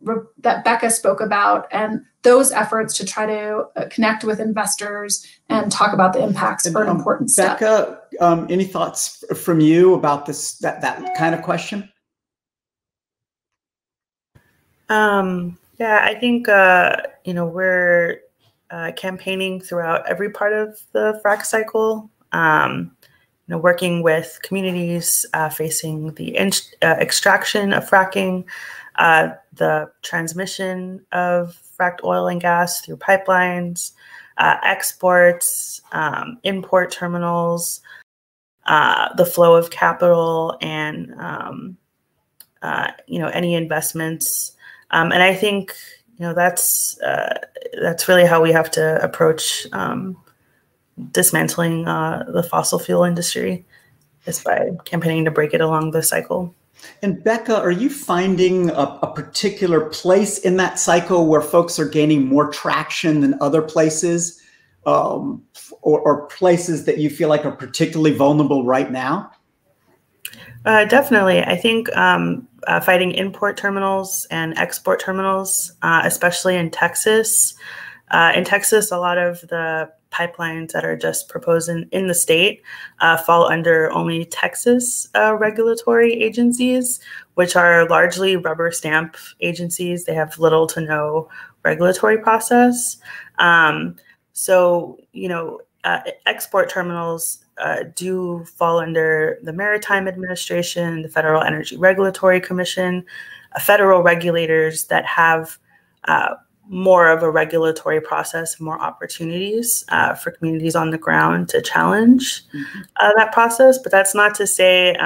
Becca spoke about and those efforts to try to connect with investors and talk about the impacts are an important step. Becca, any thoughts from you about this, that kind of question? Yeah, I think, you know, we're campaigning throughout every part of the frack cycle, you know, working with communities facing the extraction of fracking, the transmission of fracked oil and gas through pipelines, exports, import terminals, the flow of capital and, you know, any investments. And I think, you know, that's really how we have to approach dismantling the fossil fuel industry, is by campaigning to break it along the cycle. And Becca, are you finding a particular place in that cycle where folks are gaining more traction than other places, or places that you feel like are particularly vulnerable right now? Definitely. I think fighting import terminals and export terminals, especially in Texas. In Texas, a lot of the pipelines that are just proposed in the state fall under only Texas regulatory agencies, which are largely rubber stamp agencies. They have little to no regulatory process. So, you know, export terminals do fall under the Maritime Administration, the Federal Energy Regulatory Commission, federal regulators that have more of a regulatory process, more opportunities for communities on the ground to challenge that process. But that's not to say,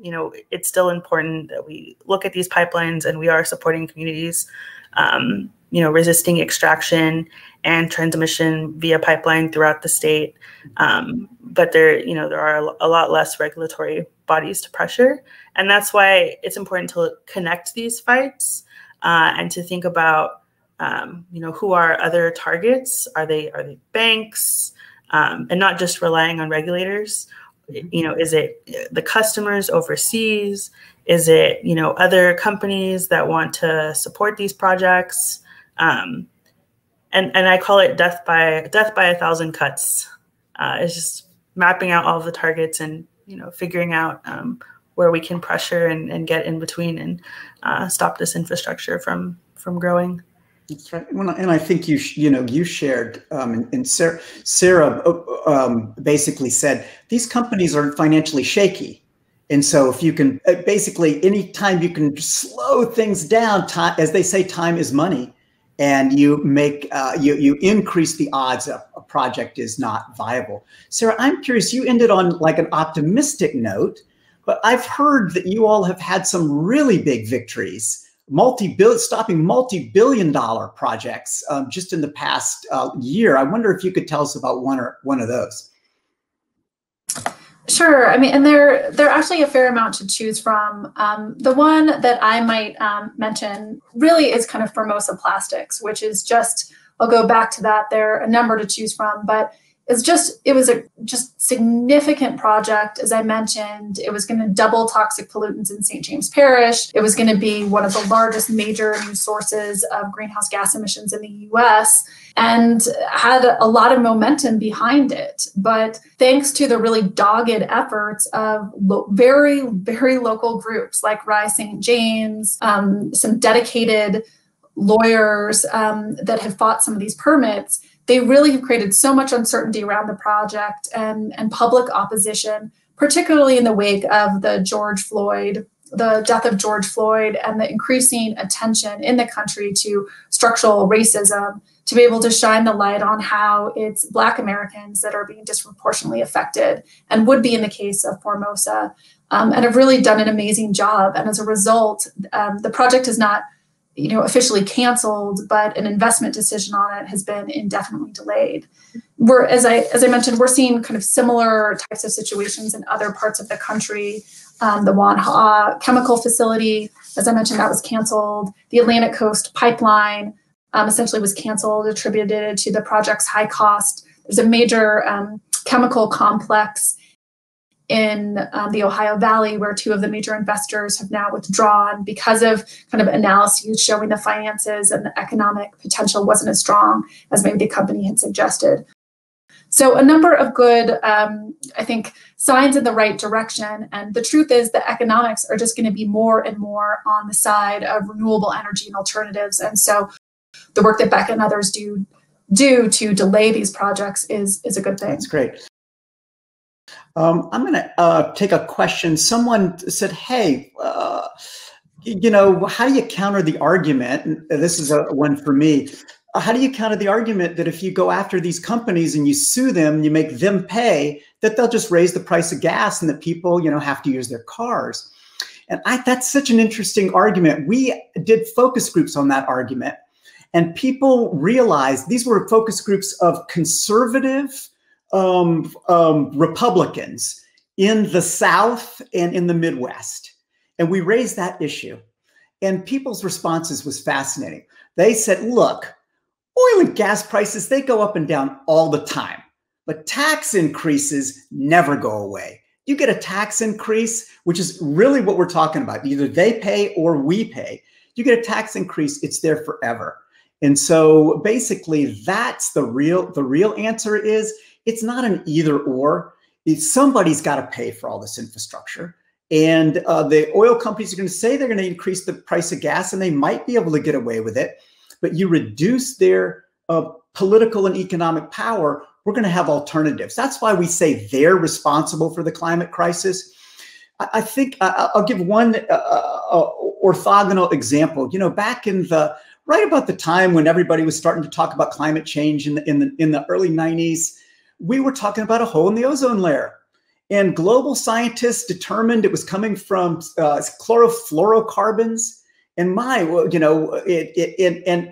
you know, it's still important that we look at these pipelines, and we are supporting communities, you know, resisting extraction and transmission via pipeline throughout the state. But there, you know, there are a lot less regulatory bodies to pressure. And that's why it's important to connect these fights and to think about, you know, who are other targets? Are they banks? And not just relying on regulators. You know, is it the customers overseas? Is it, you know, other companies that want to support these projects? And I call it death by a thousand cuts. It's just mapping out all of the targets and, you know, figuring out where we can pressure and get in between and stop this infrastructure from growing. That's right. Well, and I think you shared and Sarah basically said these companies are financially shaky, and so if you can basically any time you can slow things down, time, as they say, time is money, and you make you increase the odds of a project is not viable. Sarah, I'm curious. You ended on like an optimistic note, but I've heard that you all have had some really big victories. Stopping multi-billion-dollar projects just in the past year. I wonder if you could tell us about one of those. Sure. I mean, and there are actually a fair amount to choose from. The one that I might mention really is kind of Formosa Plastics, which is just, I'll go back to that. There are a number to choose from, but it's just, it was a just significant project. As I mentioned, it was going to double toxic pollutants in St. James Parish. It was going to be one of the largest major new sources of greenhouse gas emissions in the US and had a lot of momentum behind it. But thanks to the really dogged efforts of very, very local groups like Rise St. James, some dedicated lawyers that have fought some of these permits, they really have created so much uncertainty around the project and public opposition, particularly in the wake of the death of George Floyd and the increasing attention in the country to structural racism, to be able to shine the light on how it's Black Americans that are being disproportionately affected and would be in the case of Formosa, and have really done an amazing job. And as a result, the project is not officially canceled, but an investment decision on it has been indefinitely delayed. We're, as I mentioned, we're seeing kind of similar types of situations in other parts of the country. The Wanhua chemical facility, as I mentioned, that was canceled. The Atlantic Coast pipeline essentially was canceled, attributed to the project's high cost. There's a major chemical complex in the Ohio Valley, where two of the major investors have now withdrawn because of kind of analyses showing the finances and the economic potential wasn't as strong as maybe the company had suggested. So a number of good, I think, signs in the right direction. And the truth is the economics are just going to be more and more on the side of renewable energy and alternatives. And so the work that Becca and others do to delay these projects is a good thing. That's great. I'm going to take a question. Someone said, hey, you know, how do you counter the argument? And this is one for me. How do you counter the argument that if you go after these companies and you sue them, you make them pay, that they'll just raise the price of gas and that people, you know, have to use their cars? And that's such an interesting argument. We did focus groups on that argument, and people realized these were focus groups of conservative Republicans in the South and in the Midwest. And we raised that issue. And people's responses was fascinating. They said, look, oil and gas prices, they go up and down all the time, but tax increases never go away. You get a tax increase, which is really what we're talking about. Either they pay or we pay. You get a tax increase, it's there forever. And so basically that's the real answer is, it's not an either or. Somebody's got to pay for all this infrastructure. And the oil companies are going to say they're going to increase the price of gas, and they might be able to get away with it. But you reduce their political and economic power, we're going to have alternatives. That's why we say they're responsible for the climate crisis. I think I'll give one orthogonal example. You know, back in the right about the time when everybody was starting to talk about climate change in the early 90s, we were talking about a hole in the ozone layer. And global scientists determined it was coming from chlorofluorocarbons. And and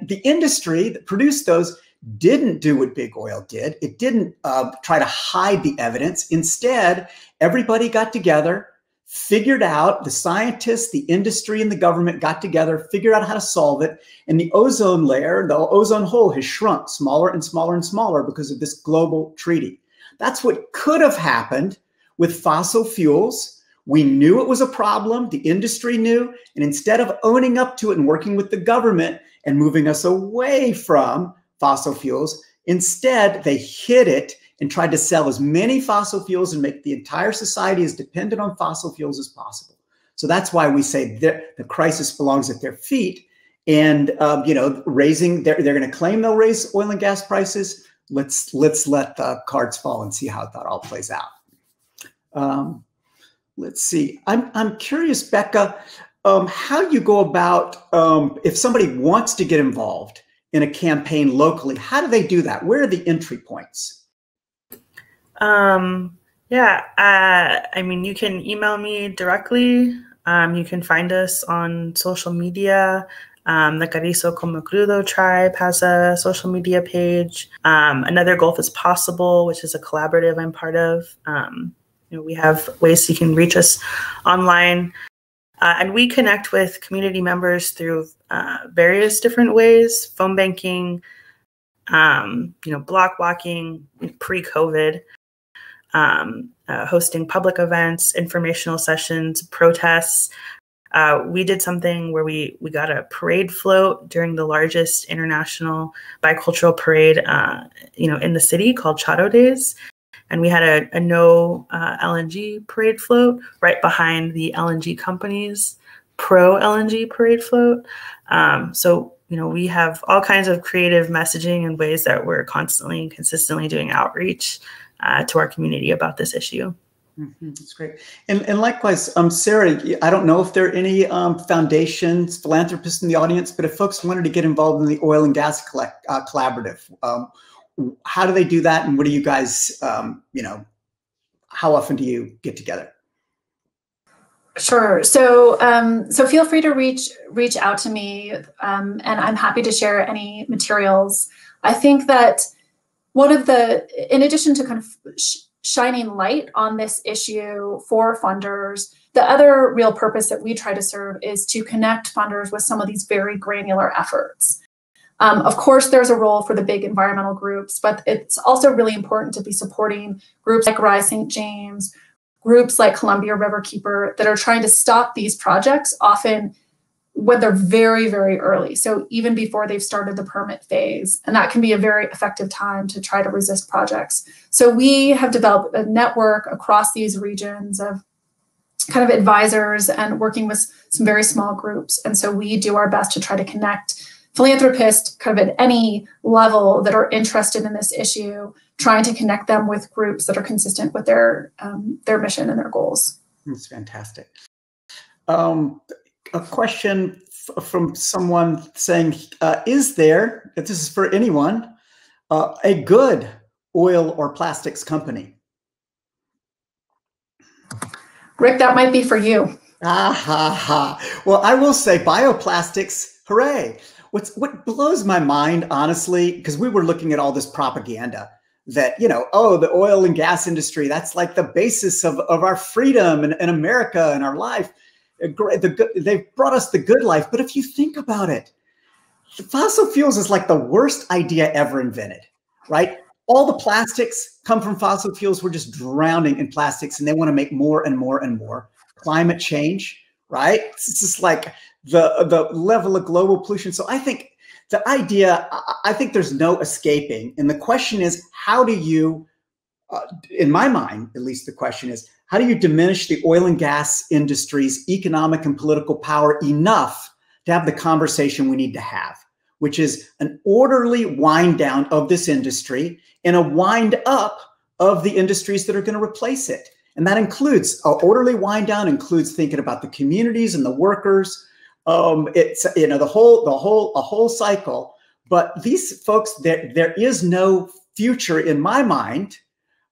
the industry that produced those didn't do what big oil did. It didn't try to hide the evidence. Instead, everybody got together, figured out, the scientists, the industry, and the government got together, figured out how to solve it. And the ozone layer, the ozone hole, has shrunk smaller and smaller and smaller because of this global treaty. That's what could have happened with fossil fuels. We knew it was a problem, the industry knew, and instead of owning up to it and working with the government and moving us away from fossil fuels, instead they hid it and tried to sell as many fossil fuels and make the entire society as dependent on fossil fuels as possible. So that's why we say that the crisis belongs at their feet, and you know, they're going to claim they'll raise oil and gas prices. Let's let the cards fall and see how that all plays out. Let's see. I'm curious, Becca, how you go about if somebody wants to get involved in a campaign locally, how do they do that? Where are the entry points? I mean, you can email me directly. You can find us on social media. The Carrizo Comecrudo tribe has a social media page. Another Gulf is Possible, which is a collaborative I'm part of. We have ways you can reach us online, and we connect with community members through various different ways: phone banking, block walking pre-COVID, hosting public events, informational sessions, protests. We did something where we got a parade float during the largest international bicultural parade, in the city, called Chado Days. And we had a no LNG parade float right behind the LNG company's pro LNG parade float. We have all kinds of creative messaging and ways that we're constantly and consistently doing outreach to our community about this issue. Mm-hmm. That's great. And likewise, Sarah, I don't know if there are any foundations, philanthropists in the audience, but if folks wanted to get involved in the Oil and Gas Collaborative, how do they do that? And what do you guys, how often do you get together? Sure. So, so feel free to reach out to me, and I'm happy to share any materials. I think that one of the, in addition to kind of shining light on this issue for funders, the other real purpose that we try to serve is to connect funders with some of these very granular efforts. Of course, there's a role for the big environmental groups, but it's also really important to be supporting groups like Rise St. James, groups like Columbia Riverkeeper, that are trying to stop these projects often when they're very, very early. So even before they've started the permit phase, and that can be a very effective time to try to resist projects. So we have developed a network across these regions of kind of advisors and working with some very small groups. And so we do our best to try to connect philanthropists kind of at any level that are interested in this issue, trying to connect them with groups that are consistent with their mission and their goals. That's fantastic. A question from someone saying, is there, if this is for anyone, a good oil or plastics company? Rick, that might be for you. Well, I will say bioplastics, hooray. What blows my mind, honestly, because we were looking at all this propaganda that, the oil and gas industry, that's like the basis of our freedom and America and our life. They've brought us the good life. But if you think about it, fossil fuels is like the worst idea ever invented, right? All the plastics come from fossil fuels. We're just drowning in plastics, and they want to make more and more and more. Climate change, right? It's just like the level of global pollution. So I think the idea, I think there's no escaping. And the question is, how do you, in my mind, at least the question is, how do you diminish the oil and gas industry's economic and political power enough to have the conversation we need to have, which is an orderly wind down of this industry and a wind up of the industries that are going to replace it. And that includes, orderly wind down includes thinking about the communities and the workers. It's, you know, a whole cycle. But these folks, there is no future in my mind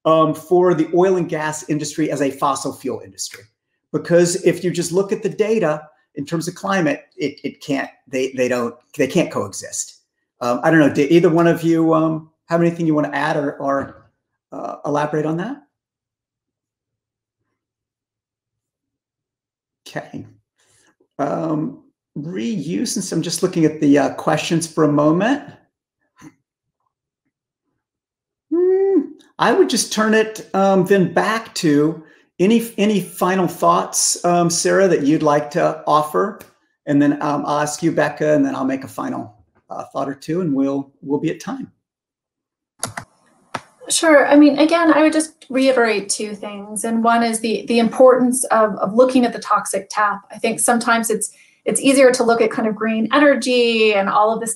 for the oil and gas industry as a fossil fuel industry, because if you just look at the data in terms of climate, they can't coexist. I don't know. Did either one of you have anything you want to add or elaborate on that? Okay. Reuse, since I'm just looking at the questions for a moment. I would just turn it then back to any final thoughts, Sarah, that you'd like to offer, and then I'll ask you, Becca, and then I'll make a final thought or two, and we'll be at time. Sure. I mean, again, I would just reiterate two things, and one is the importance of looking at the toxic tap. I think sometimes it's easier to look at kind of green energy and all of this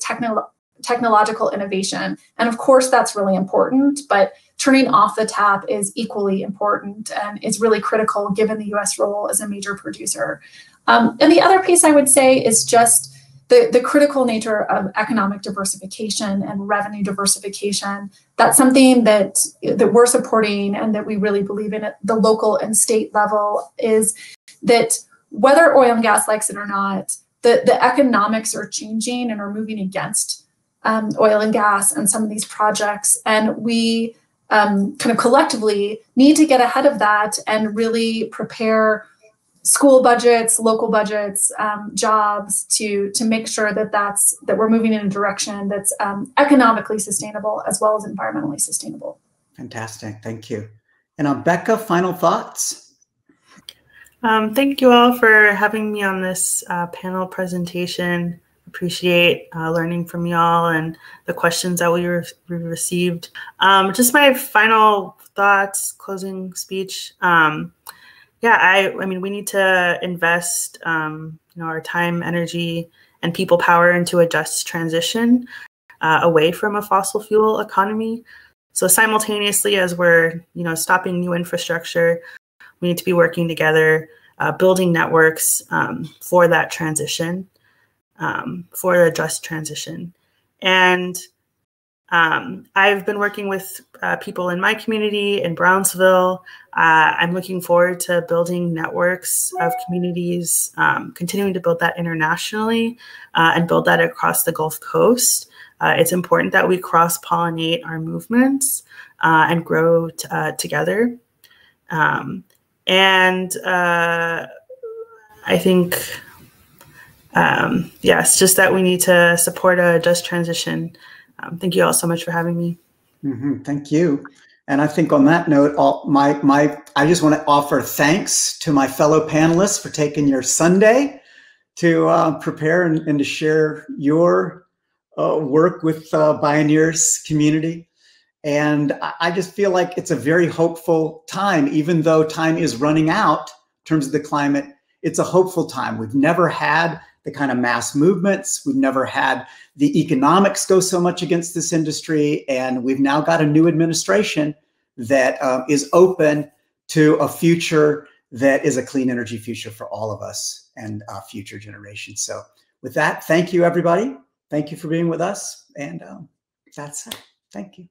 technological innovation, and of course that's really important, but turning off the tap is equally important and is really critical given the U.S. role as a major producer. And the other piece I would say is just the critical nature of economic diversification and revenue diversification. That's something that we're supporting and that we really believe in at the local and state level, is that whether oil and gas likes it or not, the economics are changing and are moving against oil and gas and some of these projects. And we kind of collectively need to get ahead of that and really prepare school budgets, local budgets, jobs to make sure that we're moving in a direction that's economically sustainable as well as environmentally sustainable. Fantastic, thank you. And Becca, final thoughts? Thank you all for having me on this panel presentation. Appreciate learning from y'all and the questions that we received. Just my final thoughts, closing speech. Yeah, I mean, we need to invest, you know, our time, energy, and people power into a just transition away from a fossil fuel economy. So simultaneously, as we're, you know, stopping new infrastructure, we need to be working together, building networks for that transition, for a just transition. And I've been working with people in my community in Brownsville. I'm looking forward to building networks of communities, continuing to build that internationally and build that across the Gulf Coast. It's important that we cross-pollinate our movements and grow together. I think, yeah, it's just that we need to support a just transition. Thank you all so much for having me. Mm-hmm. Thank you. And I think on that note, I just want to offer thanks to my fellow panelists for taking your Sunday to prepare and to share your work with Bioneers community. And I just feel like it's a very hopeful time, even though time is running out in terms of the climate. It's a hopeful time. We've never had the kind of mass movements. We've never had the economics go so much against this industry. And we've now got a new administration that is open to a future that is a clean energy future for all of us and future generations. So with that, thank you, everybody. Thank you for being with us. And that's it. Thank you.